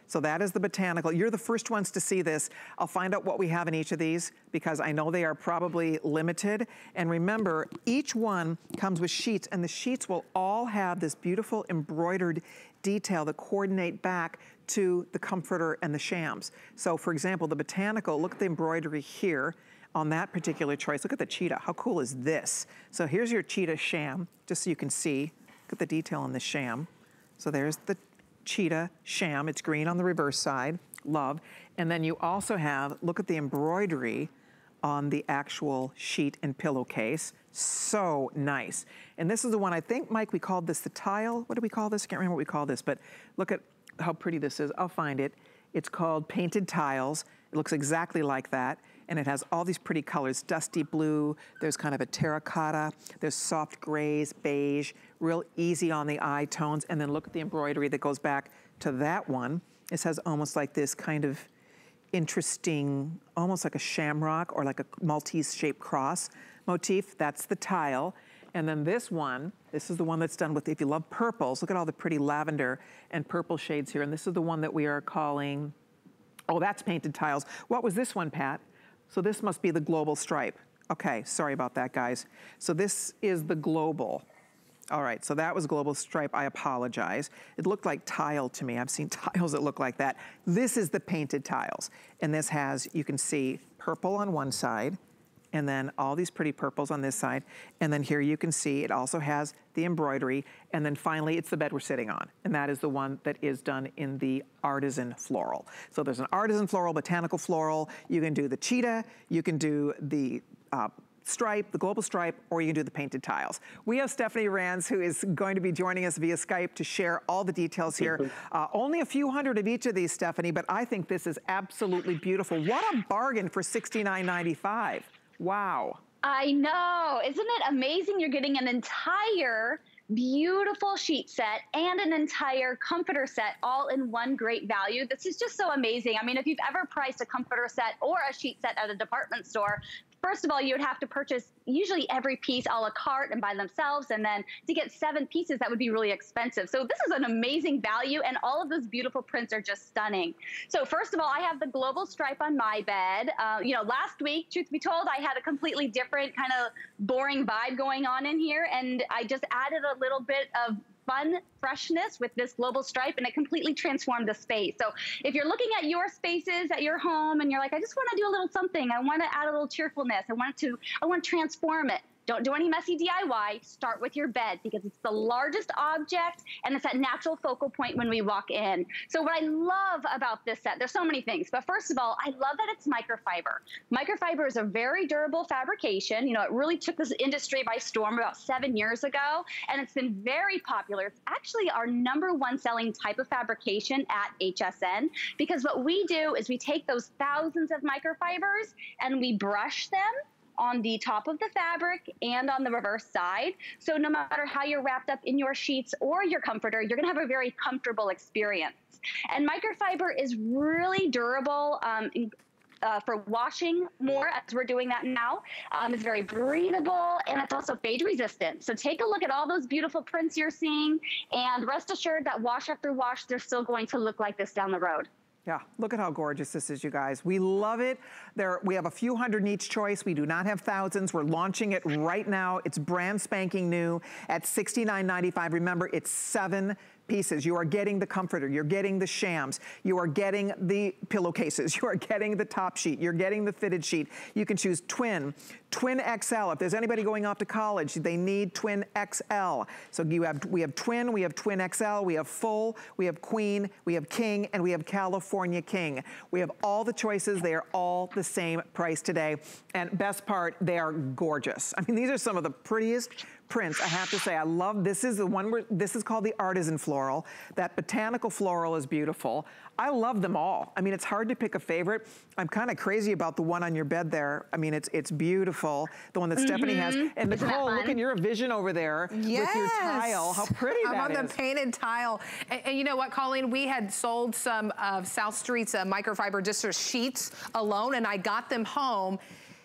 So that is the Botanical. You're the first ones to see this. I'll find out what we have in each of these because I know they are probably limited. And remember, each one comes with sheets, and the sheets will all have this beautiful embroidered detail that coordinate back to the comforter and the shams. So for example, the Botanical, look at the embroidery here on that particular choice. Look at the cheetah. How cool is this? So here's your cheetah sham, just so you can see. Look at the detail on the sham. So there's the cheetah sham. It's green on the reverse side. Love. And then you also have, look at the embroidery on the actual sheet and pillowcase. So nice. And this is the one, I think, Mike, we called this the tile. What do we call this? I can't remember what we call this, but look at how pretty this is. I'll find it. It's called Painted Tiles. It looks exactly like that. And it has all these pretty colors, dusty blue, there's kind of a terracotta, there's soft grays, beige, real easy on the eye tones, and then look at the embroidery that goes back to that one. This has almost like this kind of interesting, almost like a shamrock or like a Maltese-shaped cross motif. That's the tile. And then this one, this is the one that's done with, if you love purples, look at all the pretty lavender and purple shades here. And this is the one that we are calling, oh, that's Painted Tiles. What was this one, Pat? So this must be the Global Stripe. Okay, sorry about that, guys. So this is the Global. All right, so that was Global Stripe. I apologize. It looked like tile to me. I've seen tiles that look like that. This is the Painted Tiles. And this has, you can see, purple on one side, and then all these pretty purples on this side. And then here you can see it also has the embroidery. And then finally, it's the bed we're sitting on. And that is the one that is done in the Artisan Floral. So there's an Artisan Floral, Botanical Floral. You can do the cheetah, you can do the stripe, the Global Stripe, or you can do the Painted Tiles. We have Stephanie Rands, who is going to be joining us via Skype to share all the details here. Only a few hundred of each of these, Stephanie, but I think this is absolutely beautiful. What a bargain for $69.95. Wow. I know. Isn't it amazing? You're getting an entire beautiful sheet set and an entire comforter set all in one great value. This is just so amazing. I mean, if you've ever priced a comforter set or a sheet set at a department store, first of all, you would have to purchase usually every piece a la carte and by themselves. And then to get 7 pieces, that would be really expensive. So this is an amazing value. And all of those beautiful prints are just stunning. So first of all, I have the Global Stripe on my bed. You know, last week, truth be told, I had a completely different kind of boring vibe going on in here. And I just added a little bit of fun freshness with this Global Stripe, and it completely transformed the space. So if you're looking at your spaces at your home and you're like, I just want to do a little something, I want to add a little cheerfulness, I want to transform it, Don't do any messy DIY. Start with your bed because it's the largest object and it's that natural focal point when we walk in. So what I love about this set, there's so many things, but first of all, I love that it's microfiber. Microfiber is a very durable fabrication. You know, it really took this industry by storm about 7 years ago, and it's been very popular. It's actually our #1 selling type of fabrication at HSN, because what we do is we take those thousands of microfibers and we brush them on the top of the fabric and on the reverse side. So no matter how you're wrapped up in your sheets or your comforter, you're gonna have a very comfortable experience. And microfiber is really durable, for washing more, as we're doing that now. It's very breathable, and it's also fade resistant. So take a look at all those beautiful prints you're seeing, and rest assured that wash after wash, they're still going to look like this down the road. Yeah, look at how gorgeous this is, you guys. We love it. We have a few hundred in each choice. We do not have thousands. We're launching it right now. It's brand spanking new at $69.95. Remember, it's 7 pieces. You are getting the comforter, you're getting the shams, you are getting the pillowcases, you are getting the top sheet, you're getting the fitted sheet. You can choose twin, twin XL. If there's anybody going off to college, they need twin XL. So you have, we have twin XL, we have full, we have queen, we have king, and we have California king. We have all the choices. They are all the same price today. And best part, they are gorgeous. I mean, these are some of the prettiest prints, I have to say. I love, this is the one where, this is called the artisan floral. That botanical floral is beautiful. I love them all. I mean, it's hard to pick a favorite. I'm kind of crazy about the one on your bed there. I mean, it's beautiful. The one that Stephanie has. And Nicole, look at your vision over there with your tile. How pretty that is. I love the painted tile. And you know what, Colleen? We had sold some of South Street's microfiber district sheets alone, and I got them home.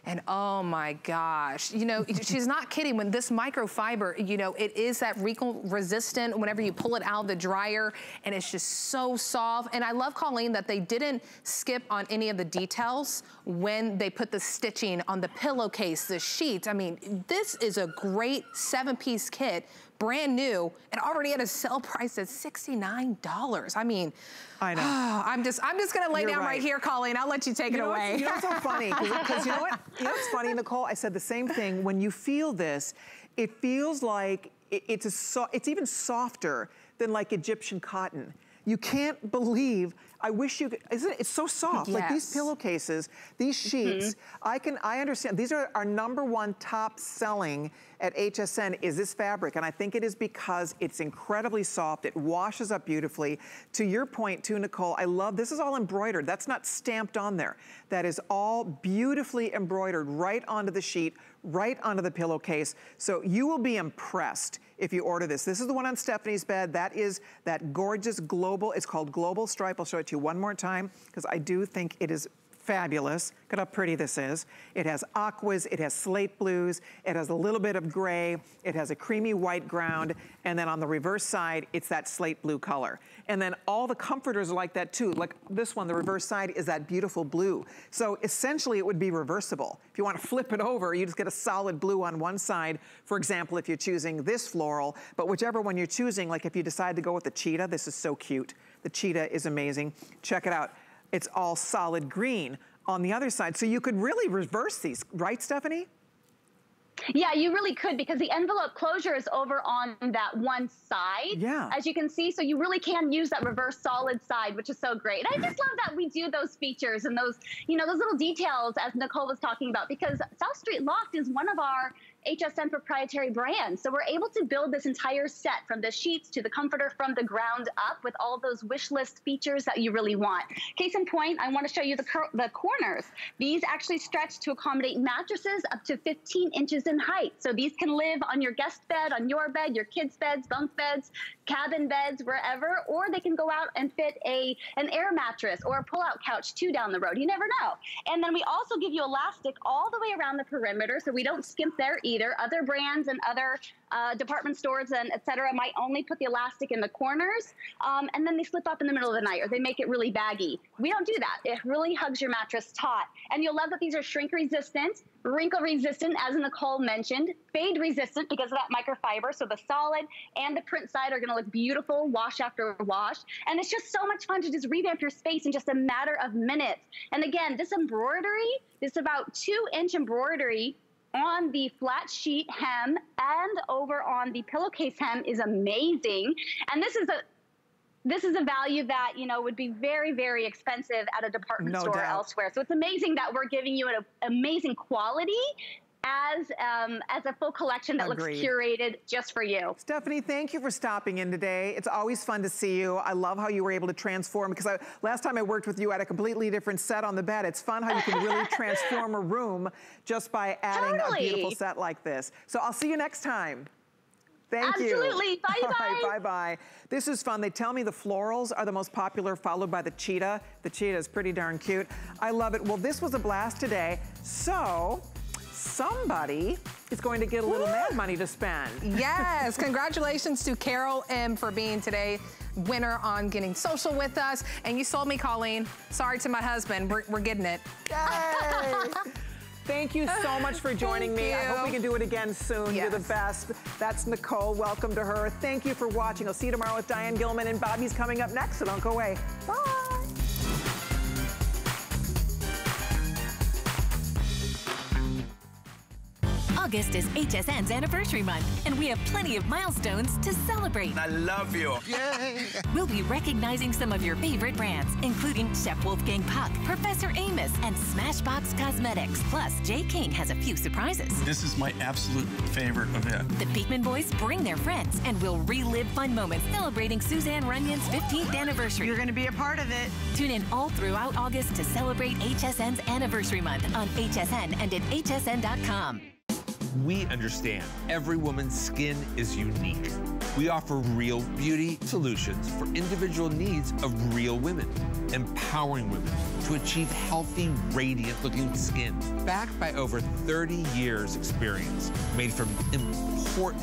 And oh my gosh, you know, she's not kidding. When this microfiber, you know, it is that wrinkle resistant whenever you pull it out of the dryer, and it's just so soft. And I love, Colleen, that they didn't skip on any of the details when they put the stitching on the pillowcase, the sheets. I mean, this is a great 7-piece kit, brand new, and already at a sale price at $69. I mean, I know. Oh, I'm just gonna lay down right here, Colleen. I'll let you take it away. You know what's so funny? Because you know what? You know what's funny, Nicole? I said the same thing. When you feel this, it feels like it's even softer than like Egyptian cotton. You can't believe. I wish you could, isn't it? It's so soft. Yes. Like these pillowcases, these sheets, I understand. These are our #1 top selling at HSN is this fabric. And I think it is because it's incredibly soft. It washes up beautifully. To your point too, Nicole, I love, this is all embroidered. That's not stamped on there. That is all beautifully embroidered right onto the sheet, right onto the pillowcase. So you will be impressed if you order this. This is the one on Stephanie's bed. That is that gorgeous global, it's called Global Stripe. I'll show it to you one more time because I do think it is fabulous. Look at how pretty this is. It has aquas, it has slate blues, it has a little bit of gray, it has a creamy white ground, and then on the reverse side, it's that slate blue color. And then all the comforters are like that too. Like this one, the reverse side is that beautiful blue. So essentially it would be reversible. If you want to flip it over, you just get a solid blue on one side, for example, if you're choosing this floral, but whichever one you're choosing, like if you decide to go with the cheetah, this is so cute. The cheetah is amazing. Check it out. It's all solid green on the other side. So you could really reverse these, right, Stephanie? Yeah, you really could, because the envelope closure is over on that one side, as you can see. So you really can use that reverse solid side, which is so great. And I just love that we do those features and those, you know, those little details, as Nicole was talking about, because South Street Loft is one of our HSN proprietary brand. So we're able to build this entire set from the sheets to the comforter from the ground up with all those wish list features that you really want. Case in point, I want to show you the corners. These actually stretch to accommodate mattresses up to 15 inches in height. So these can live on your guest bed, on your bed, your kids' beds, bunk beds, cabin beds, wherever, or they can go out and fit an air mattress or a pull-out couch too down the road. You never know. And then we also give you elastic all the way around the perimeter, so we don't skimp there either. Other brands and other department stores and et cetera might only put the elastic in the corners, and then they slip up in the middle of the night, or they make it really baggy. We don't do that. It really hugs your mattress taut. And you'll love that these are shrink resistant, wrinkle resistant, as Nicole mentioned, fade resistant because of that microfiber. So the solid and the print side are going to look beautiful wash after wash. And it's just so much fun to just revamp your space in just a matter of minutes. And again, this embroidery, this about 2-inch embroidery on the flat sheet hem and over on the pillowcase hem is amazing. And this is a value that, you know, would be very, very expensive at a department store or elsewhere. So it's amazing that we're giving you an amazing quality as a full collection that looks curated just for you. Stephanie, thank you for stopping in today. It's always fun to see you. I love how you were able to transform, because last time I worked with you at a completely different set on the bed. It's fun how you can really transform a room just by adding a beautiful set like this. So I'll see you next time. Thank you. Absolutely. Bye-bye. Bye-bye. This is fun. They tell me the florals are the most popular, followed by the cheetah. The cheetah is pretty darn cute. I love it. Well, this was a blast today. So somebody is going to get a little mad money to spend. Yes. Congratulations to Carol M. for being today's winner on Getting Social with us. And you sold me, Colleen. Sorry to my husband. We're getting it. Yay. Thank you so much for joining me. I hope we can do it again soon. Yes. You're the best. That's Nicole. Welcome to her. Thank you for watching. I'll see you tomorrow with Diane Gilman, and Bobby's coming up next, so don't go away. Bye. August is HSN's anniversary month, and we have plenty of milestones to celebrate. I love you. Yay. We'll be recognizing some of your favorite brands, including Chef Wolfgang Puck, Professor Amos, and Smashbox Cosmetics. Plus, Jay King has a few surprises. This is my absolute favorite event. The Beekman Boys bring their friends, and we'll relive fun moments celebrating Suzanne Runyon's 15th anniversary. You're going to be a part of it. Tune in all throughout August to celebrate HSN's anniversary month on HSN and at hsn.com. We understand every woman's skin is unique. We offer real beauty solutions for individual needs of real women, empowering women to achieve healthy, radiant-looking skin. Backed by over 30 years' experience, made from important